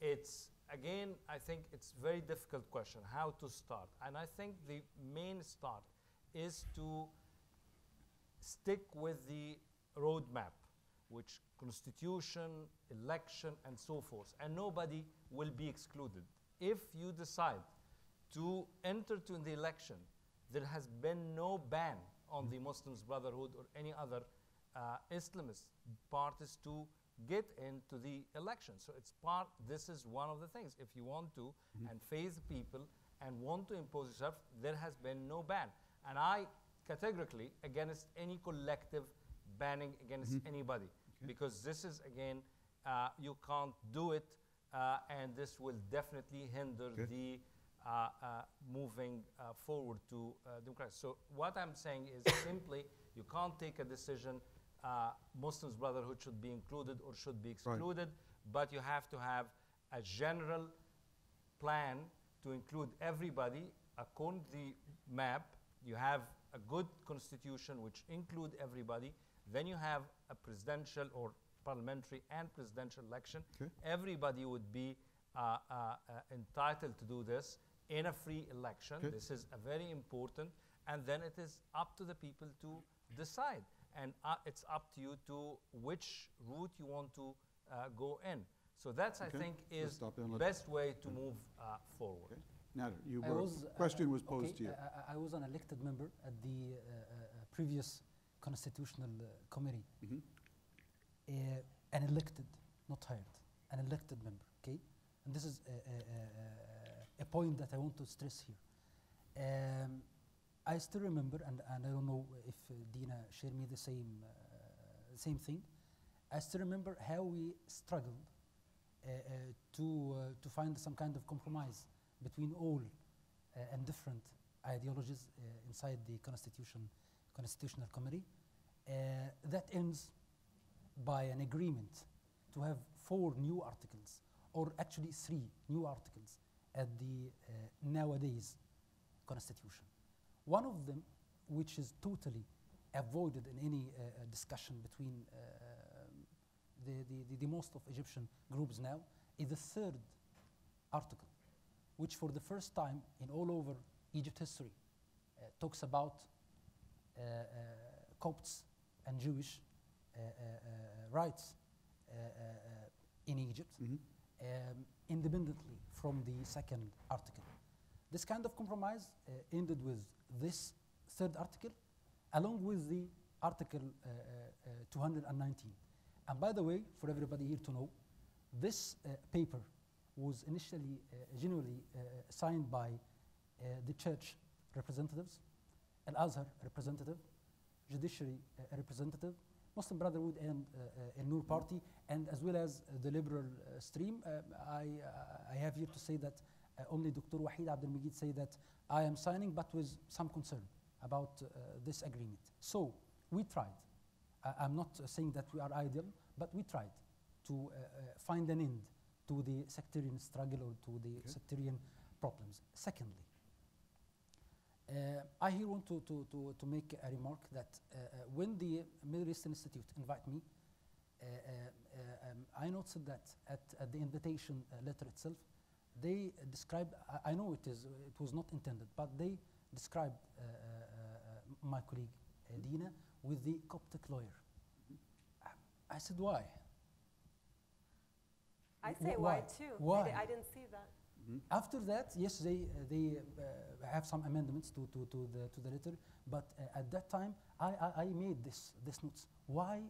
it's again. I think it's very difficult question how to start, and I think the main start is to stick with the roadmap, which constitution, election, and so forth. And nobody will be excluded. If you decide to enter to the election, there has been no ban on the Muslims Brotherhood or any other Islamist parties to get into the election. So it's this is one of the things. If you want to and face people and want to impose yourself, there has been no ban. And I categorically against any collective banning against anybody. Because this is, again, you can't do it, and this will definitely hinder the moving forward to democracy. So what I'm saying is simply you can't take a decision, Muslims Brotherhood should be included or should be excluded, but you have to have a general plan to include everybody according to the map. You have a good constitution which includes everybody. Then you have a presidential or parliamentary and presidential election. Kay. Everybody would be entitled to do this in a free election. Kay. This is a very important. And then it is up to the people to decide. And it's up to you to which route you want to go in. So that's, I think, is the best way to move forward. Kay. Now, question was posed to you. I was an elected member at the previous Constitutional Committee, an elected, not hired, an elected member, okay? And this is a point that I want to stress here. I still remember, and I don't know if Dina shared me the same thing, I still remember how we struggled to find some kind of compromise between all and different ideologies inside the Constitutional Committee, that ends by an agreement to have 4 new articles, or actually 3 new articles at the nowadays Constitution. One of them, which is totally avoided in any discussion between the most of Egyptian groups now, is the 3rd article, which for the first time in all over Egypt history talks about Copts and Jewish rights in Egypt, independently from the 2nd article. This kind of compromise ended with this 3rd article, along with the article 219. And by the way, for everybody here to know, this paper was initially, generally signed by the church representatives, Al-Azhar representative, judiciary representative, Muslim Brotherhood and Al-Nour party, and as well as the liberal stream. I have here to say that only Dr. Wahid Abdelmegid say that I am signing, but with some concern about this agreement. So we tried. I'm not saying that we are ideal, but we tried to find an end to the sectarian struggle or to the sectarian problems. Secondly, I here want to make a remark that when the Middle East Institute invited me, I noticed that at the invitation letter itself, they described, I know it was not intended, but they described my colleague Dina with the Coptic lawyer. I said, why? I say why too. Why? I didn't see that. Mm-hmm. After that, yes, they have some amendments to the letter, but at that time, I made this notes. Why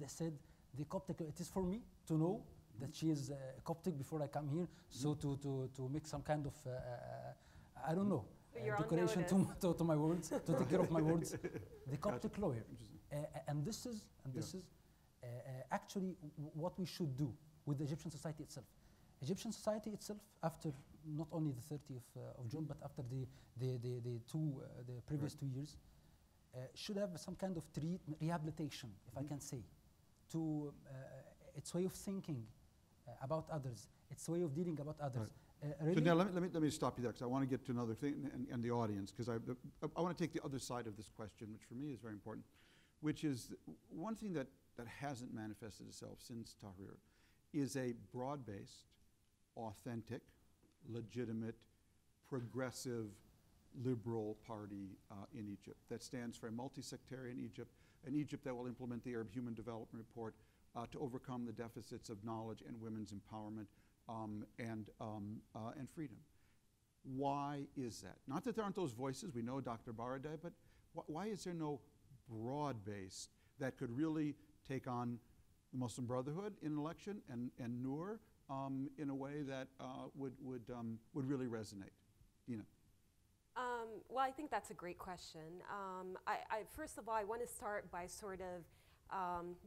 they said the Coptic? It is for me to know mm-hmm. that she is Coptic before I come here. Mm-hmm. So to make some kind of I don't know decoration to my words to take care of my words. The Coptic lawyer, and this is actually what we should do with the Egyptian society itself. Egyptian society itself, after not only the 30th of June, but after the previous 2 years, should have some kind of rehabilitation, if I can say, to its way of thinking about others, its way of dealing about others. Right. Really so now let me stop you there, because I want to get to another thing and the audience, because I want to take the other side of this question, which for me is very important, which is one thing that hasn't manifested itself since Tahrir is a broad-based, authentic, legitimate, progressive, liberal party in Egypt that stands for a multi-sectarian Egypt, an Egypt that will implement the Arab Human Development Report to overcome the deficits of knowledge and women's empowerment and freedom. Why is that? Not that there aren't those voices, we know Dr. Baradei, but why is there no broad-based that could really take on the Muslim Brotherhood in an election and Noor in a way that would really resonate? Dina. Well, I think that's a great question. First of all, I want to start by sort of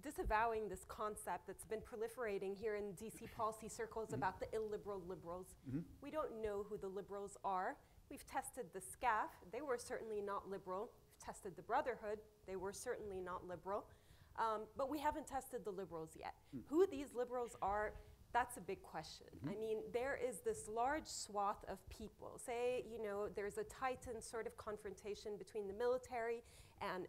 disavowing this concept that's been proliferating here in DC policy circles mm-hmm. about the illiberal liberals. Mm-hmm. We don't know who the liberals are. We've tested the SCAF. They were certainly not liberal. We've tested the Brotherhood. They were certainly not liberal. But we haven't tested the liberals yet. Mm. Who these liberals are, that's a big question. Mm-hmm. I mean, there is this large swath of people. Say, you know, there's a tightened sort of confrontation between the military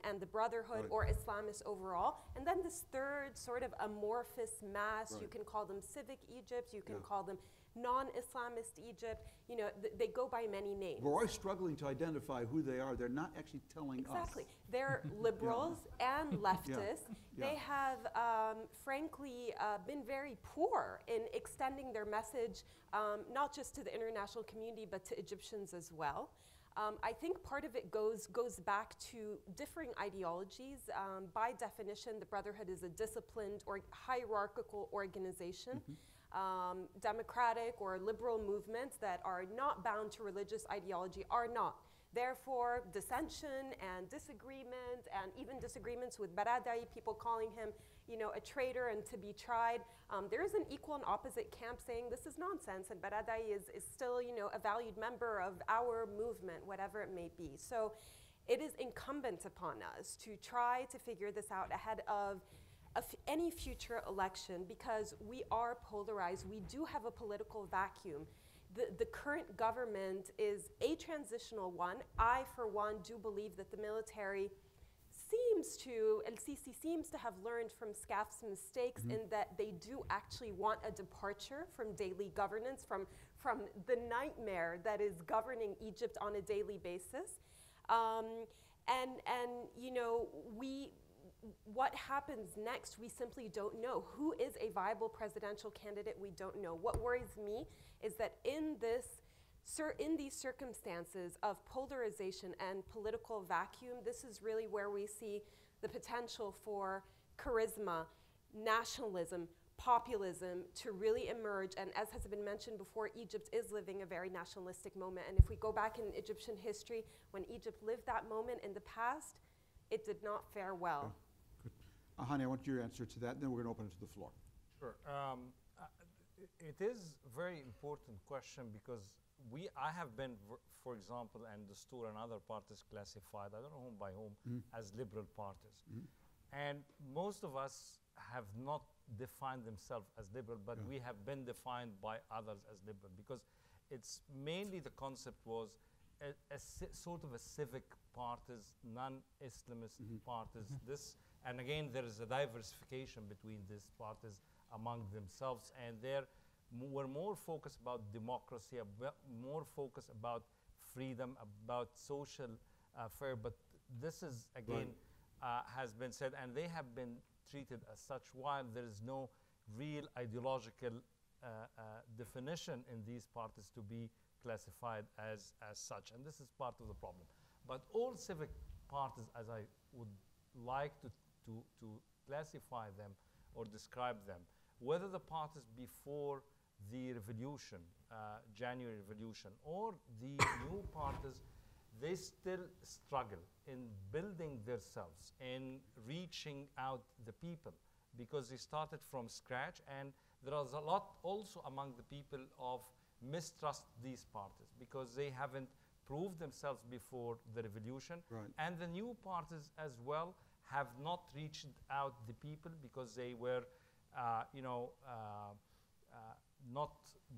and the Brotherhood right. or Islamists overall. And then this third sort of amorphous mass, right. you can call them civic Egypt, you can yeah. call them non-Islamist Egypt, you know, they go by many names. We're always struggling to identify who they are. They're not actually telling exactly. us. Exactly. They're liberals yeah. and leftists. Yeah. Yeah. They have, frankly, been very poor in extending their message, not just to the international community, but to Egyptians as well. I think part of it goes back to differing ideologies. By definition, the Brotherhood is a disciplined or hierarchical organization. Mm-hmm. Democratic or liberal movements that are not bound to religious ideology are not. Therefore, dissension and disagreement, and even disagreements with Baradei, people calling him, you know, a traitor and to be tried. There is an equal and opposite camp saying this is nonsense, and Baradei is still, you know, a valued member of our movement, whatever it may be. So it is incumbent upon us to try to figure this out ahead of any future election, because we are polarized. We do have a political vacuum. The current government is a transitional one. I, for one, do believe that the military El-Sisi seems to have learned from SCAF's mistakes mm-hmm. in that they do actually want a departure from daily governance, from the nightmare that is governing Egypt on a daily basis. And you know, what happens next, we simply don't know. Who is a viable presidential candidate? We don't know. What worries me is that in these circumstances of polarization and political vacuum, this is really where we see the potential for charisma, nationalism, populism to really emerge. And as has been mentioned before, Egypt is living a very nationalistic moment. And if we go back in Egyptian history, when Egypt lived that moment in the past, it did not fare well. Yeah. Hani, I want your answer to that, and then we're going to open it to the floor. Sure. It is a very important question, because I have been, for example, and Dostour and other parties classified, I don't know whom by whom, as liberal parties. Mm. And most of us have not defined themselves as liberal, but we have been defined by others as liberal, because it's mainly the concept was a sort of a civic parties, non-Islamist parties. This. And again, there is a diversification between these parties among themselves and their were more focused about democracy, more focused about freedom, about social affair. But this is, again, right. Has been said, and they have been treated as such, while there is no real ideological definition in these parties to be classified as such. And this is part of the problem. But all civic parties, as I would like to classify them or describe them, whether the parties before the revolution, January revolution, or the new parties, they still struggle in building themselves and reaching out the people, because they started from scratch. And there is a lot also among the people of mistrust these parties, because they haven't proved themselves before the revolution. Right. And the new parties as well have not reached out the people, because they were,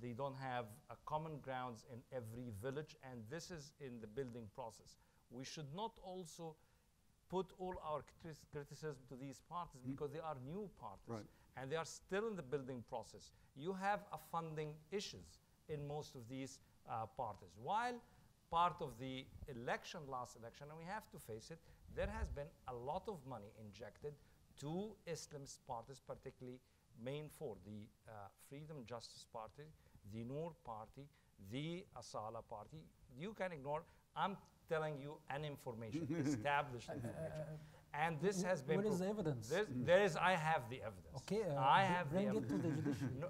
they don't have a common grounds in every village, and this is in the building process. We should not also put all our criticism to these parties, because they are new parties, right. and they are still in the building process. You have a funding issues in most of these parties. While part of the election, last election, and we have to face it, there has been a lot of money injected to Islamist parties, particularly main four, the Freedom Justice Party, the Noor party, the Asala party. You can ignore, I'm telling you an information, established information. And this has been— What is the evidence? I have the evidence. Okay, I have the evidence. Bring it to the judiciary. No,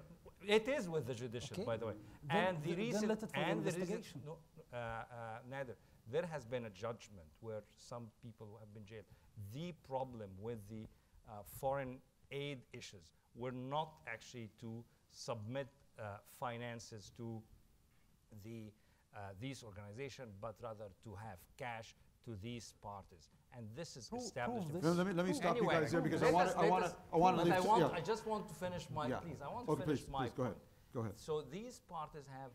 it is with the judiciary, okay. by the way. Then, and the reason, let it for and the investigation. Reason, no, Nader, there has been a judgment where some people have been jailed. The problem with the foreign aid issues were not actually to submit finances to the these organizations, but rather to have cash to these parties. And this is established. This. Let me stop anyway, you guys here, because I just want to finish my, yeah. please, I want to finish please, my please, go point. Ahead. Go ahead. So these parties have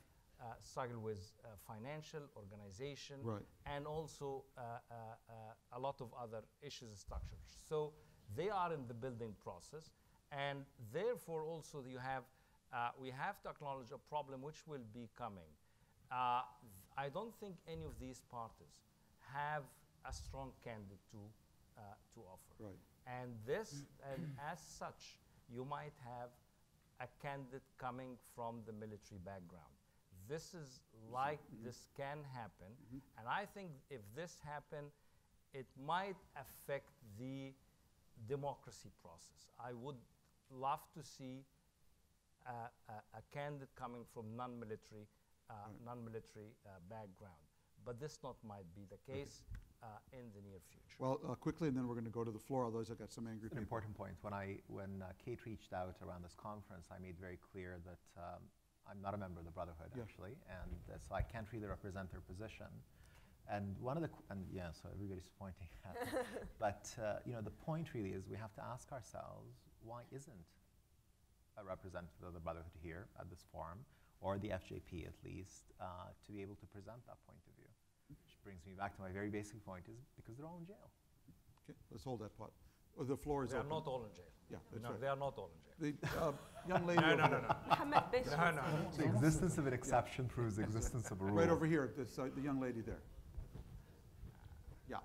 struggled with financial, organization, right. and also a lot of other issues and structures. So they are in the building process, and therefore also you have, we have to acknowledge a problem which will be coming. I don't think any of these parties have a strong candidate to offer. Right. And this, and as such, you might have a candidate coming from the military background. This is like, this can happen. And I think if this happens, it might affect the democracy process. I would love to see a candidate coming from non-military background. But this not might be the case in the near future. Well, quickly, and then we're going to go to the floor. Although I've got some angry people. An important point. When Kate reached out around this conference, I made very clear that I'm not a member of the Brotherhood, yeah. actually, and so I can't really represent their position. And one of the so everybody's pointing at me. But the point really is we have to ask ourselves, why isn't a representative of the Brotherhood here at this forum, or the FJP at least, to be able to present that point of view. Which brings me back to my very basic point, is because they're all in jail. Okay, let's hold that pot. Oh, the floor is open. They are not all in jail. Yeah, that's right. They are not all in jail. The young lady no. The existence of an exception proves the existence of a rule. Right over here, this, the young lady there. Yeah.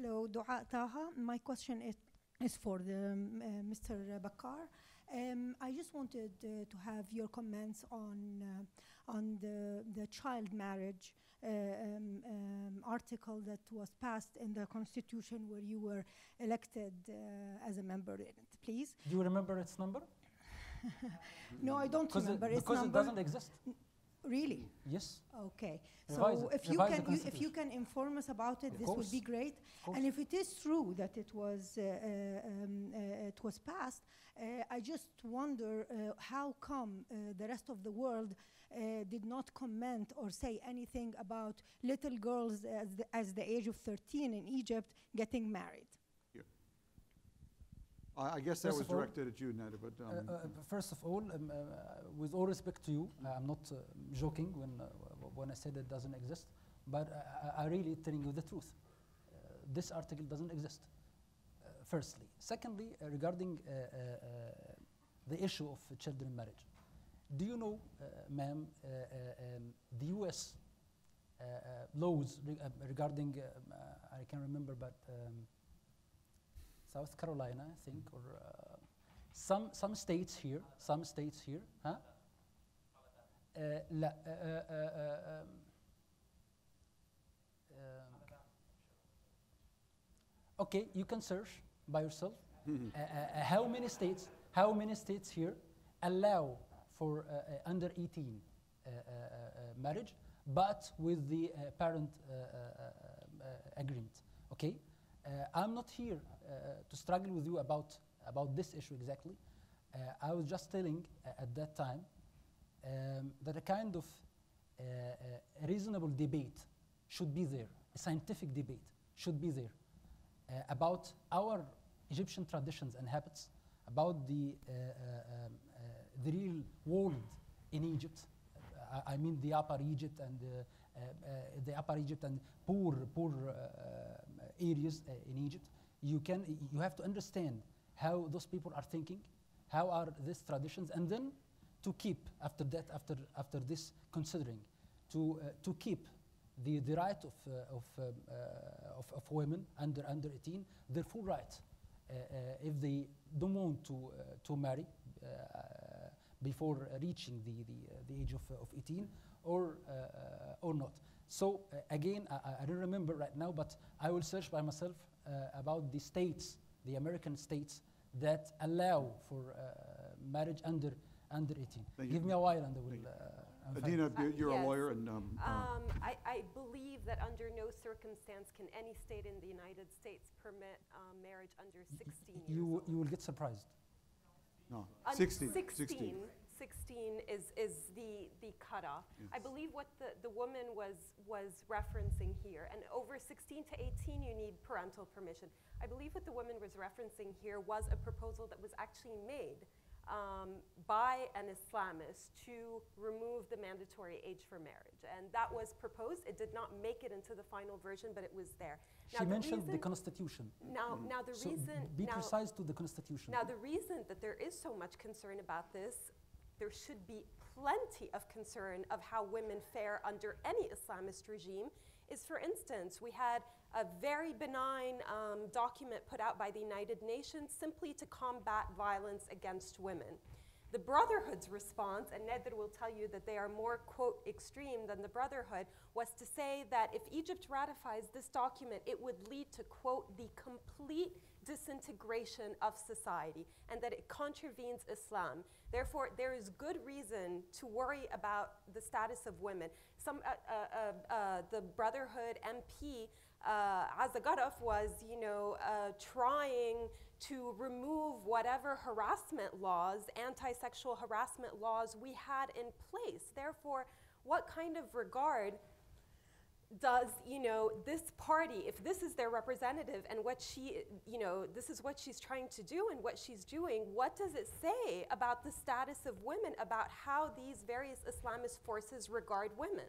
Hello, Dua Taha. My question is for the, Mr. Bakkar. I just wanted to have your comments on the child marriage article that was passed in the Constitution where you were elected as a member in it, please. Do you remember its number? No, I don't remember its number. Because it doesn't exist. Really? Yes. Okay. So if you can inform us about it, this would be great. And if it is true that it was passed, I just wonder how come the rest of the world did not comment or say anything about little girls as the age of 13 in Egypt getting married. I guess that was directed at you, Nader, but... first of all, with all respect to you, I'm not joking when I said it doesn't exist, but I really telling you the truth. This article doesn't exist. firstly. Secondly, regarding the issue of children marriage, do you know, ma'am, the U.S. Laws regarding, I can't remember, but South Carolina, I think, or some states here, huh? Okay, you can search by yourself. How many states here allow for under 18 marriage, but with the parent agreement? Okay, I'm not here to struggle with you about this issue exactly. I was just telling at that time that a kind of reasonable debate should be there, a scientific debate should be there about our Egyptian traditions and habits, about the real world in Egypt. I mean the Upper Egypt and poor areas in Egypt. You have to understand how those people are thinking, how are these traditions, and then to keep after that, after this considering, to keep the right of women under 18, their full right if they don't want to marry before reaching the age of 18 or not. So again, I don't remember right now, but I will search by myself about the states, the American states that allow for marriage under 18. Give me a while, and I will. Dina, you're yes. a lawyer, and I believe that under no circumstance can any state in the United States permit marriage under 16 years old. You will get surprised. No, 16 is the cutoff. Yes. I believe what the woman was referencing here, and over 16 to 18, you need parental permission. I believe what the woman was referencing here was a proposal that was actually made by an Islamist to remove the mandatory age for marriage. And that was proposed. It did not make it into the final version, but it was there. She mentioned the Constitution. Now the reason... Be precise to the Constitution. Now, the reason that there is so much concern about this, there should be plenty of concern of how women fare under any Islamist regime, is, for instance, we had a very benign document put out by the United Nations simply to combat violence against women. The Brotherhood's response, and Nader will tell you that they are more, quote, extreme than the Brotherhood, was to say that if Egypt ratifies this document, it would lead to, quote, the complete disintegration of society, and that it contravenes Islam. Therefore, there is good reason to worry about the status of women. The Brotherhood MP, Azagarov, was, trying to remove whatever harassment laws, anti-sexual harassment laws we had in place. Therefore, what kind of regard does, this party, if this is their representative and what she, this is what she's trying to do and what she's doing, what does it say about the status of women, about how these various Islamist forces regard women?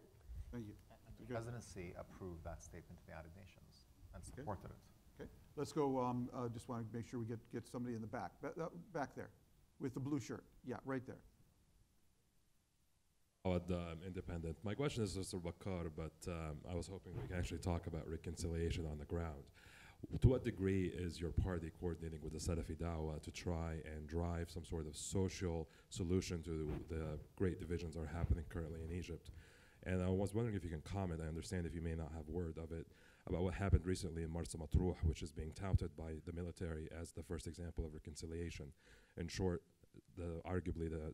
Thank you. The presidency approved that statement to the United Nations and supported it. Okay, let's go. I just want to make sure we get somebody in the back. Back there with the blue shirt. Yeah, right there. I'm independent. My question is Mr. Bakkar, but I was hoping we can actually talk about reconciliation on the ground. To what degree is your party coordinating with the Salafi Dawah to try and drive some sort of social solution to the great divisions that are happening currently in Egypt? And I was wondering if you can comment, I understand if you may not have word of it, about what happened recently in Marsa Matruh, which is being touted by the military as the first example of reconciliation. In short, arguably the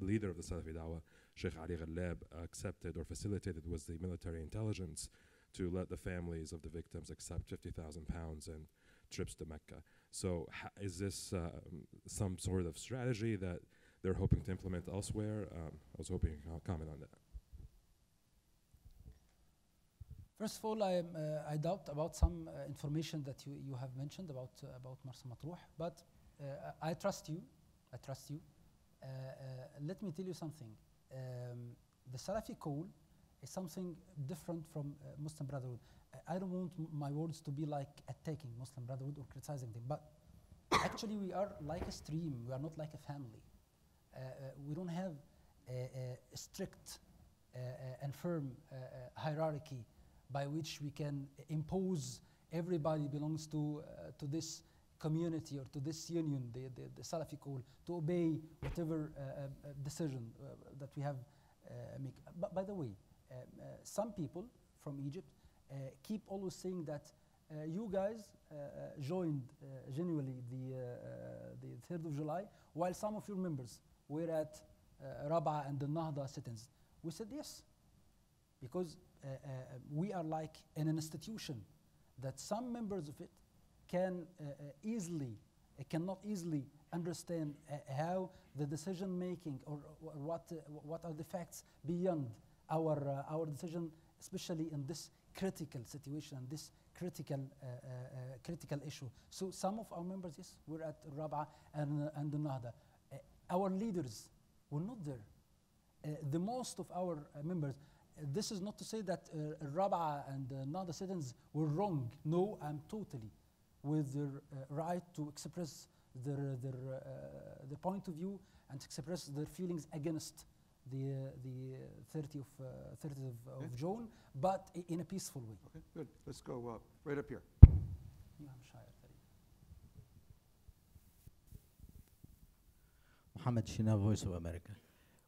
leader of the Salafi Dawah, Sheikh Ali Ghallab, accepted or facilitated with the military intelligence to let the families of the victims accept 50,000 pounds and trips to Mecca. So is this some sort of strategy that they're hoping to implement elsewhere? I was hoping you could comment on that. First of all, I doubt about some information that you have mentioned about Marsa Matruh, but I trust you. I trust you. Let me tell you something. The Salafi call is something different from Muslim Brotherhood. I don't want my words to be like attacking Muslim Brotherhood or criticizing them, but actually we are like a stream, we are not like a family. We don't have a strict and firm hierarchy by which we can impose everybody belongs to this community or to this union, the Salafi call, to obey whatever decision that we have make. But by the way, some people from Egypt keep always saying that you guys joined genuinely the 3rd of July, while some of your members were at Rabaa and the Nahda sit-ins. We said yes, because we are like an institution that some members of it can cannot easily understand how the decision making or what are the facts beyond our decision, especially in this critical situation, this critical issue. So some of our members, yes, were at Rabaa and the Nahda. Our leaders were not there. The most of our members. This is not to say that Rabaa and Nahda citizens were wrong. No, I'm totally with their right to express their point of view and to express their feelings against the 30th of June, but in a peaceful way. Okay, good. Let's go right up here. Mohammed Shina, Voice of America.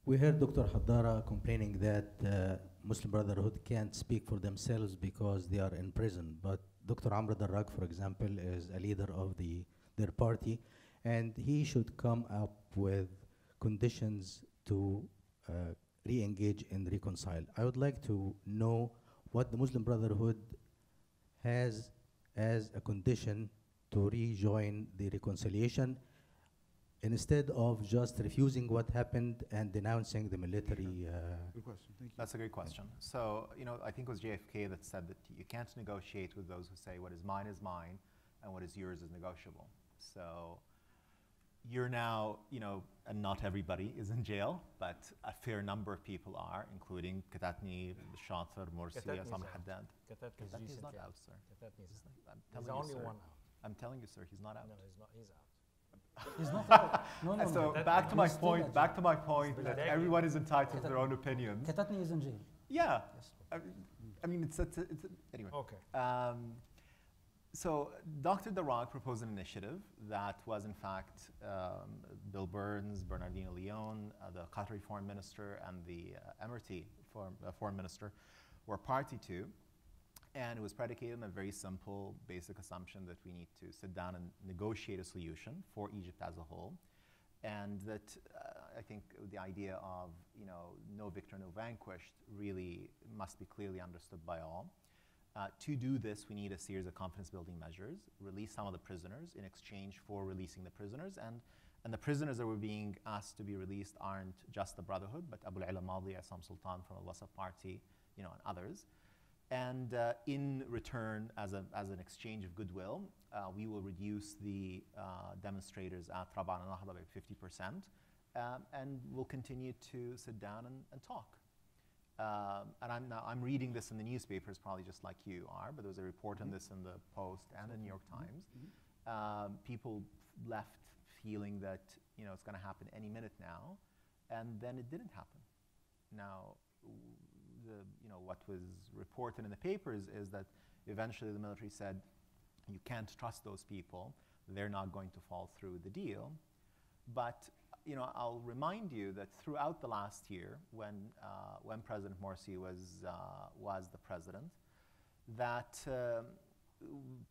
We heard Dr. Haddara complaining that Muslim Brotherhood can't speak for themselves because they are in prison. But Dr. Amr Darag, for example, is a leader of their party, and he should come up with conditions to re-engage and reconcile. I would like to know what the Muslim Brotherhood has as a condition to rejoin the reconciliation, instead of just refusing what happened and denouncing the military. Good question. Thank you. That's a great question. So, you know, I think it was JFK that said that you can't negotiate with those who say what is mine and what is yours is negotiable. So you're now, you know, and not everybody is in jail, but a fair number of people are, including Katatni, Shater, Morsi, Assam Haddad. Katatni is not out, sir. He's only one out. I'm telling you, sir, he's not out. No, he's not. He's out. He's not out. No, so back to my point that everyone is entitled to their own opinion. Katatni is in jail. Yeah. Yes. I mean, it's anyway. Okay. So Dr. Darag proposed an initiative that was, in fact, Bill Burns, Bernardino Leon, the Qatari foreign minister, and the Emirati foreign minister were party to. And it was predicated on a very simple, basic assumption that we need to sit down and negotiate a solution for Egypt as a whole. And that I think the idea of, you know, no victor, no vanquished really must be clearly understood by all. To do this, we need a series of confidence-building measures, release some of the prisoners in exchange for releasing the prisoners. And the prisoners that were being asked to be released aren't just the Brotherhood, but Abu al-Ala Madi, Assam Sultan from Al-Wasaf Party, you know, and others. And in return, as an exchange of goodwill, we will reduce the demonstrators at Rabaa and Nahda by 50%, and we'll continue to sit down and talk. And I'm reading this in the newspapers, probably just like you are, but there was a report on this in the Post and the New York Times. People left feeling that, you know, it's going to happen any minute now, and then it didn't happen. Now, you know, what was reported in the papers is that eventually the military said, you can't trust those people, they're not going to follow through the deal. But, you know, I'll remind you that throughout the last year, when President Morsi was the president, that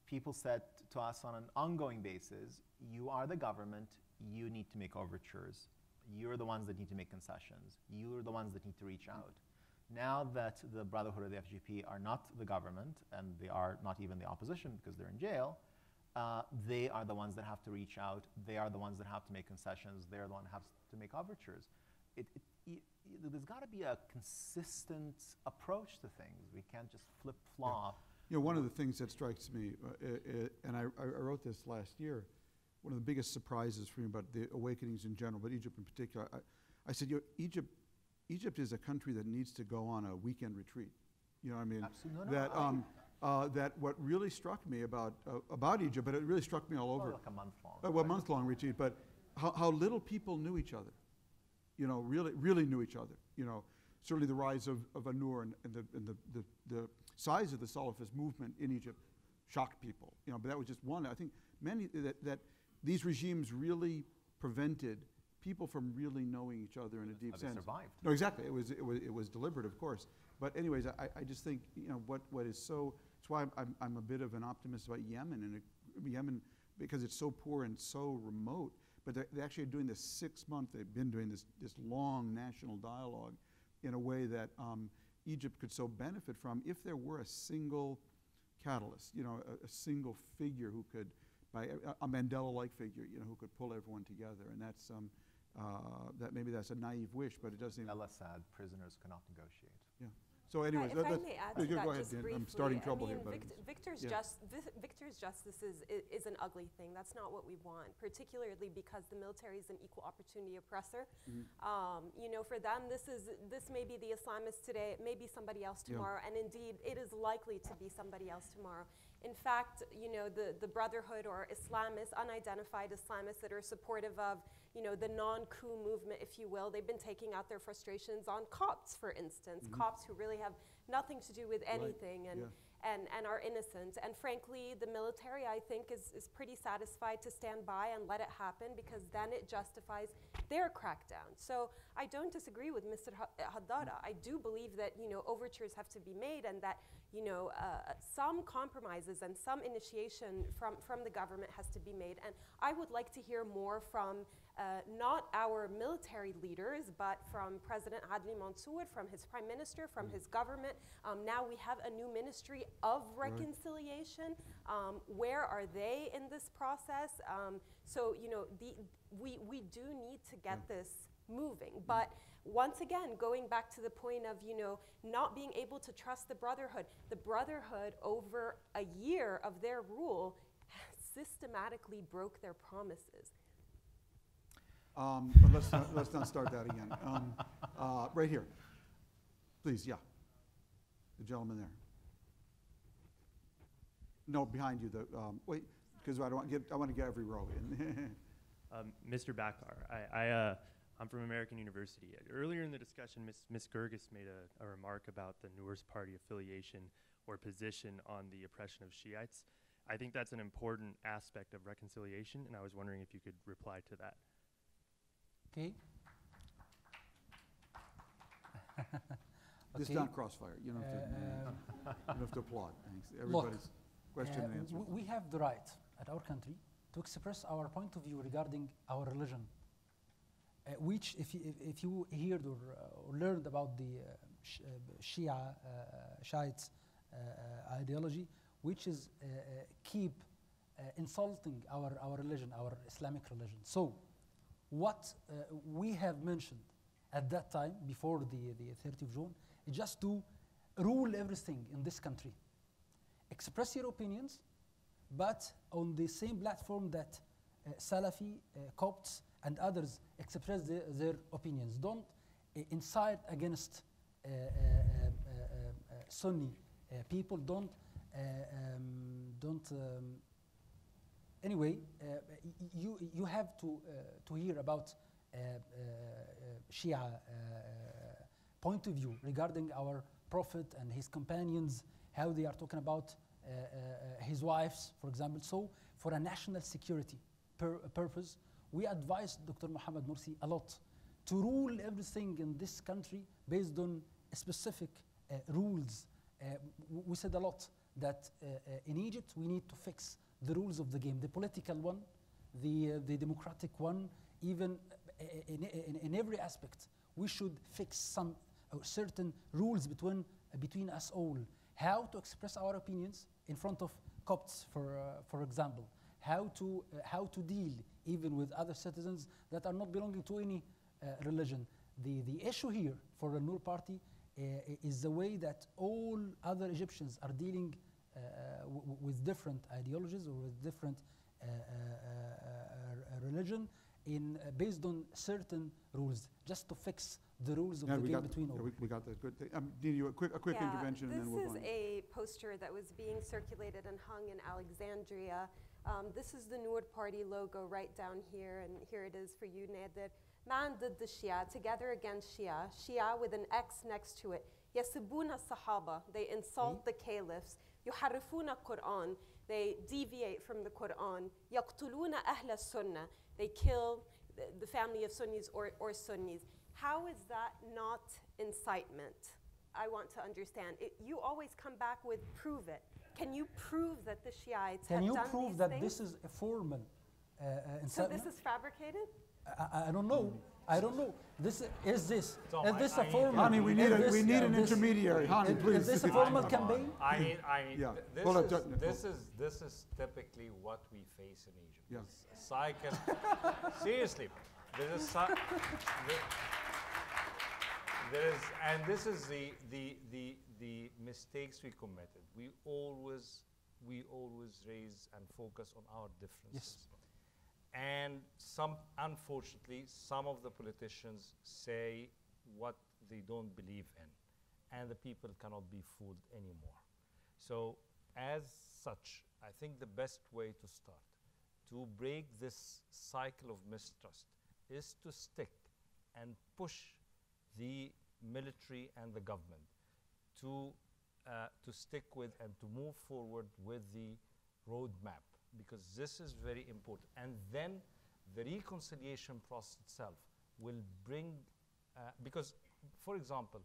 people said to us on an ongoing basis, you are the government, you need to make overtures, you're the ones that need to make concessions, you're the ones that need to reach out. Now that the Brotherhood of the FGP are not the government, and they are not even the opposition because they're in jail, they are the ones that have to reach out, they are the ones that have to make concessions, they're the ones that have to make overtures. There's got to be a consistent approach to things. We can't just flip-flop. Yeah. You know, one of the things that strikes me, and I wrote this last year, one of the biggest surprises for me about the awakenings in general, but Egypt in particular, I said, you know, Egypt is a country that needs to go on a weekend retreat. You know what I mean? Absolutely. That that what really struck me about Egypt, but it really struck me all over. Like a month long. Well, month long retreat, but how little people knew each other. You know, really knew each other. You know, certainly the rise of An-Nour and the size of the Salafist movement in Egypt shocked people. You know, but that was just one. I think many that these regimes really prevented people from really knowing each other in a deep sense. They survived. No, exactly. It was deliberate, of course. But anyways, I just think, you know, what is so. It's why I'm a bit of an optimist about Yemen because it's so poor and so remote. But they actually are doing this 6-month. They've been doing this long national dialogue, in a way that Egypt could so benefit from if there were a single catalyst, you know, a single figure who could, by a Mandela-like figure, you know, who could pull everyone together. And that's that maybe that's a naive wish, but it doesn't. Even El-Assad prisoners cannot negotiate. Yeah. So, anyways, if I may add to that, go ahead, just briefly, I'm starting trouble here. Victor's justice is an ugly thing. That's not what we want, particularly because the military is an equal opportunity oppressor. Mm-hmm. You know, for them, this may be the Islamists today. It may be somebody else tomorrow, yeah. And indeed, it is likely to be somebody else tomorrow. In fact, you know, the Brotherhood or Islamists, unidentified Islamists that are supportive of, you know, the non-coup movement, if you will, they've been taking out their frustrations on Copts, for instance, mm-hmm. Copts who really have nothing to do with anything, right. and are innocent. And frankly, the military, I think, is pretty satisfied to stand by and let it happen, because then it justifies their crackdown. So I don't disagree with Mr. Haddara. I do believe that, you know, overtures have to be made, and that, you know, some compromises and some initiation from the government has to be made. And I would like to hear more from not our military leaders, but from President Adli Mansour, from his prime minister, from his government. Now we have a new ministry of reconciliation. Where are they in this process? So, you know, we do need to get this moving. But once again, going back to the point of, you know, not being able to trust the Brotherhood over a year of their rule systematically broke their promises. But let's not start that again. Right here. Please, yeah. The gentleman there. No, behind you. Wait, because I want to get every row in. Mr. Bakkar, I'm from American University. Earlier in the discussion, Ms. Guirguis made a remark about the Nour's party affiliation or position on the oppression of Shiites. I think that's an important aspect of reconciliation, and I was wondering if you could reply to that. Okay. This is not crossfire. You don't have to applaud. Thanks. Everybody's question and answer. We have the right at our country to express our point of view regarding our religion, which, if you heard or learned about the Shiite ideology, which is keep insulting our religion, our Islamic religion. So what we have mentioned at that time, before the 30th of June, is just to rule everything in this country. Express your opinions, but on the same platform that Salafi, Copts, and others express their opinions. Don't incite against Sunni people. Anyway, you have to hear about Shia point of view regarding our Prophet and his companions, how they are talking about his wives, for example. So for a national security purpose, we advised Dr. Mohamed Morsi a lot to rule everything in this country based on specific rules. We said a lot that in Egypt we need to fix the rules of the game, the political one, the democratic one, even in every aspect. We should fix some certain rules between us all. How to express our opinions in front of Copts, for example. How to deal even with other citizens that are not belonging to any religion. The issue here for the Nour party is the way that all other Egyptians are dealing with different ideologies or with different religion, in based on certain rules, just to fix the rules of the game between all. We got that. Good. Dina, you a quick intervention, and then we'll go on. This is a poster that was being circulated and hung in Alexandria. This is the Noor party logo right down here, and here it is for you, Nader. Man did the Shia, together against Shia, Shia with an X next to it. Yasibuna Sahaba, they insult the caliphs. Yuharifuna Quran, they deviate from the Quran. Yaqtuluna Ahla Sunnah, they kill the family of Sunnis or Sunnis. How is that not incitement? I want to understand. You always come back with prove it. Can you prove that the Shiites have done these things? Can you prove that this is a formal incitement? So this is fabricated? I don't know. I don't know. This is this. Is this a formal? I mean, we need an intermediary. Hani, please. Is this a formal campaign? This is typically what we face in Egypt. Yes. Yeah. Cycle. Seriously, this is the mistakes we committed. We always raise and focus on our differences. Yes. And unfortunately, some of the politicians say what they don't believe in, and the people cannot be fooled anymore. So as such, I think the best way to start to break this cycle of mistrust is to stick and push the military and the government to stick with and to move forward with the roadmap, because this is very important. And then the reconciliation process itself will bring, because for example,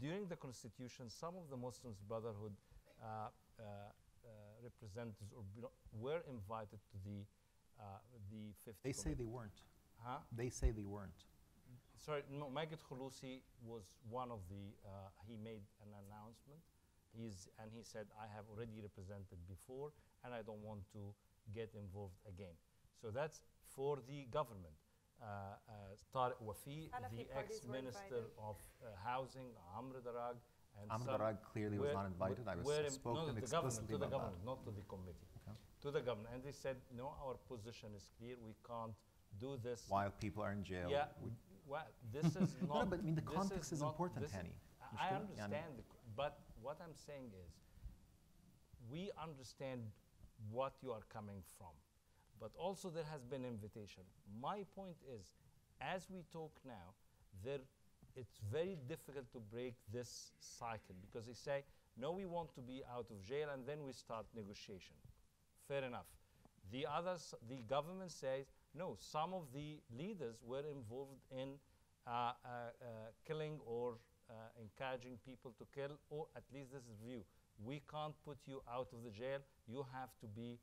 during the constitution, some of the Muslims Brotherhood representatives were invited to the 50th. They say they weren't. Huh? They say they weren't. Sorry, no, Majid Khulusi was one of the, he made an announcement. He said, I have already represented before, and I don't want to get involved again. So that's for the government. Tarek Wafi, the ex-minister of housing, Amr Darag, and Amr Darag clearly was not invited. I was spoken explicitly about that. To the government, not to the committee. Okay. To the government, and they said, no, our position is clear. We can't do this. While people are in jail. Yeah, well, this is not. No, but I mean, the context is important, Hani. I understand, but what I'm saying is, we understand what you are coming from, but also there has been invitation. My point is, as we talk now, it's very difficult to break this cycle, because they say, no, we want to be out of jail, and then we start negotiation. Fair enough. The others, the government says, no, some of the leaders were involved in killing or encouraging people to kill, or at least this is the view. We can't put you out of the jail. You have to be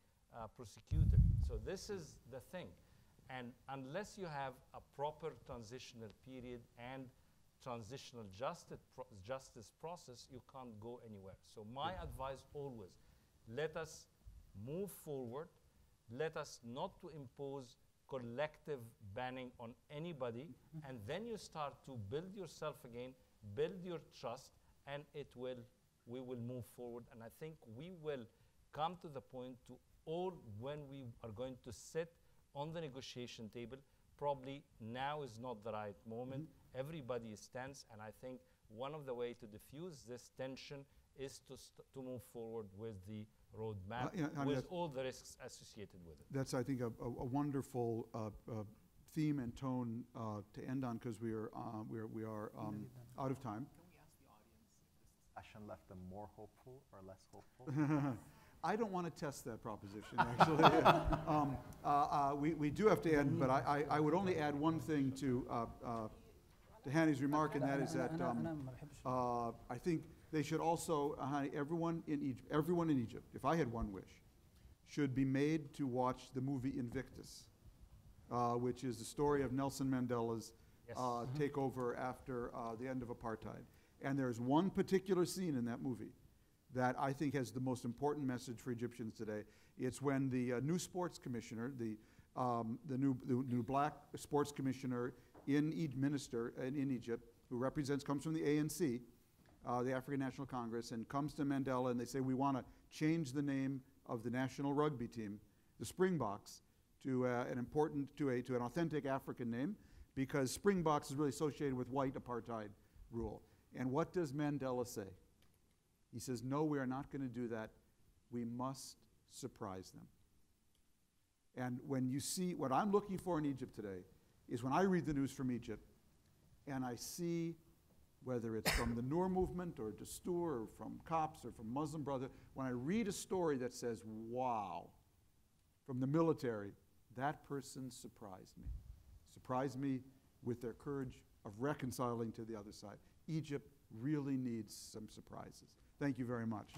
prosecuted. So this is the thing. And unless you have a proper transitional period and transitional justice process, you can't go anywhere. So my advice always, let us move forward. Let us not to impose collective banning on anybody. And then you start to build yourself again, build your trust, and we will move forward. And I think we will come to the point when we are going to sit on the negotiation table. Probably now is not the right moment. Everybody stands, and I think one of the ways to diffuse this tension is to move forward with the roadmap, with all the risks associated with it. That's, I think, a wonderful theme and tone to end on, because we are out of time. Ashan left them more hopeful or less hopeful? I don't want to test that proposition, actually. We do have to end, but I would only add one thing to Hani's remark, and that is that I think they should also, everyone in Egypt, if I had one wish, should be made to watch the movie Invictus, which is the story of Nelson Mandela's takeover after the end of apartheid. And there's one particular scene in that movie that I think has the most important message for Egyptians today. It's when the new sports commissioner, the new black sports commissioner in Egypt, who comes from the ANC, the African National Congress, and comes to Mandela, and they say, we want to change the name of the national rugby team, the Springboks, to an important, to an authentic African name, because Springboks is really associated with white apartheid rule. And what does Mandela say? He says, no, we are not going to do that. We must surprise them. And when you see, what I'm looking for in Egypt today is when I read the news from Egypt and I see, whether it's from the Nour movement or Dostour or from COPS or from Muslim Brotherhood, when I read a story that says, wow, from the military, that person surprised me with their courage of reconciling to the other side. Egypt really needs some surprises. Thank you very much.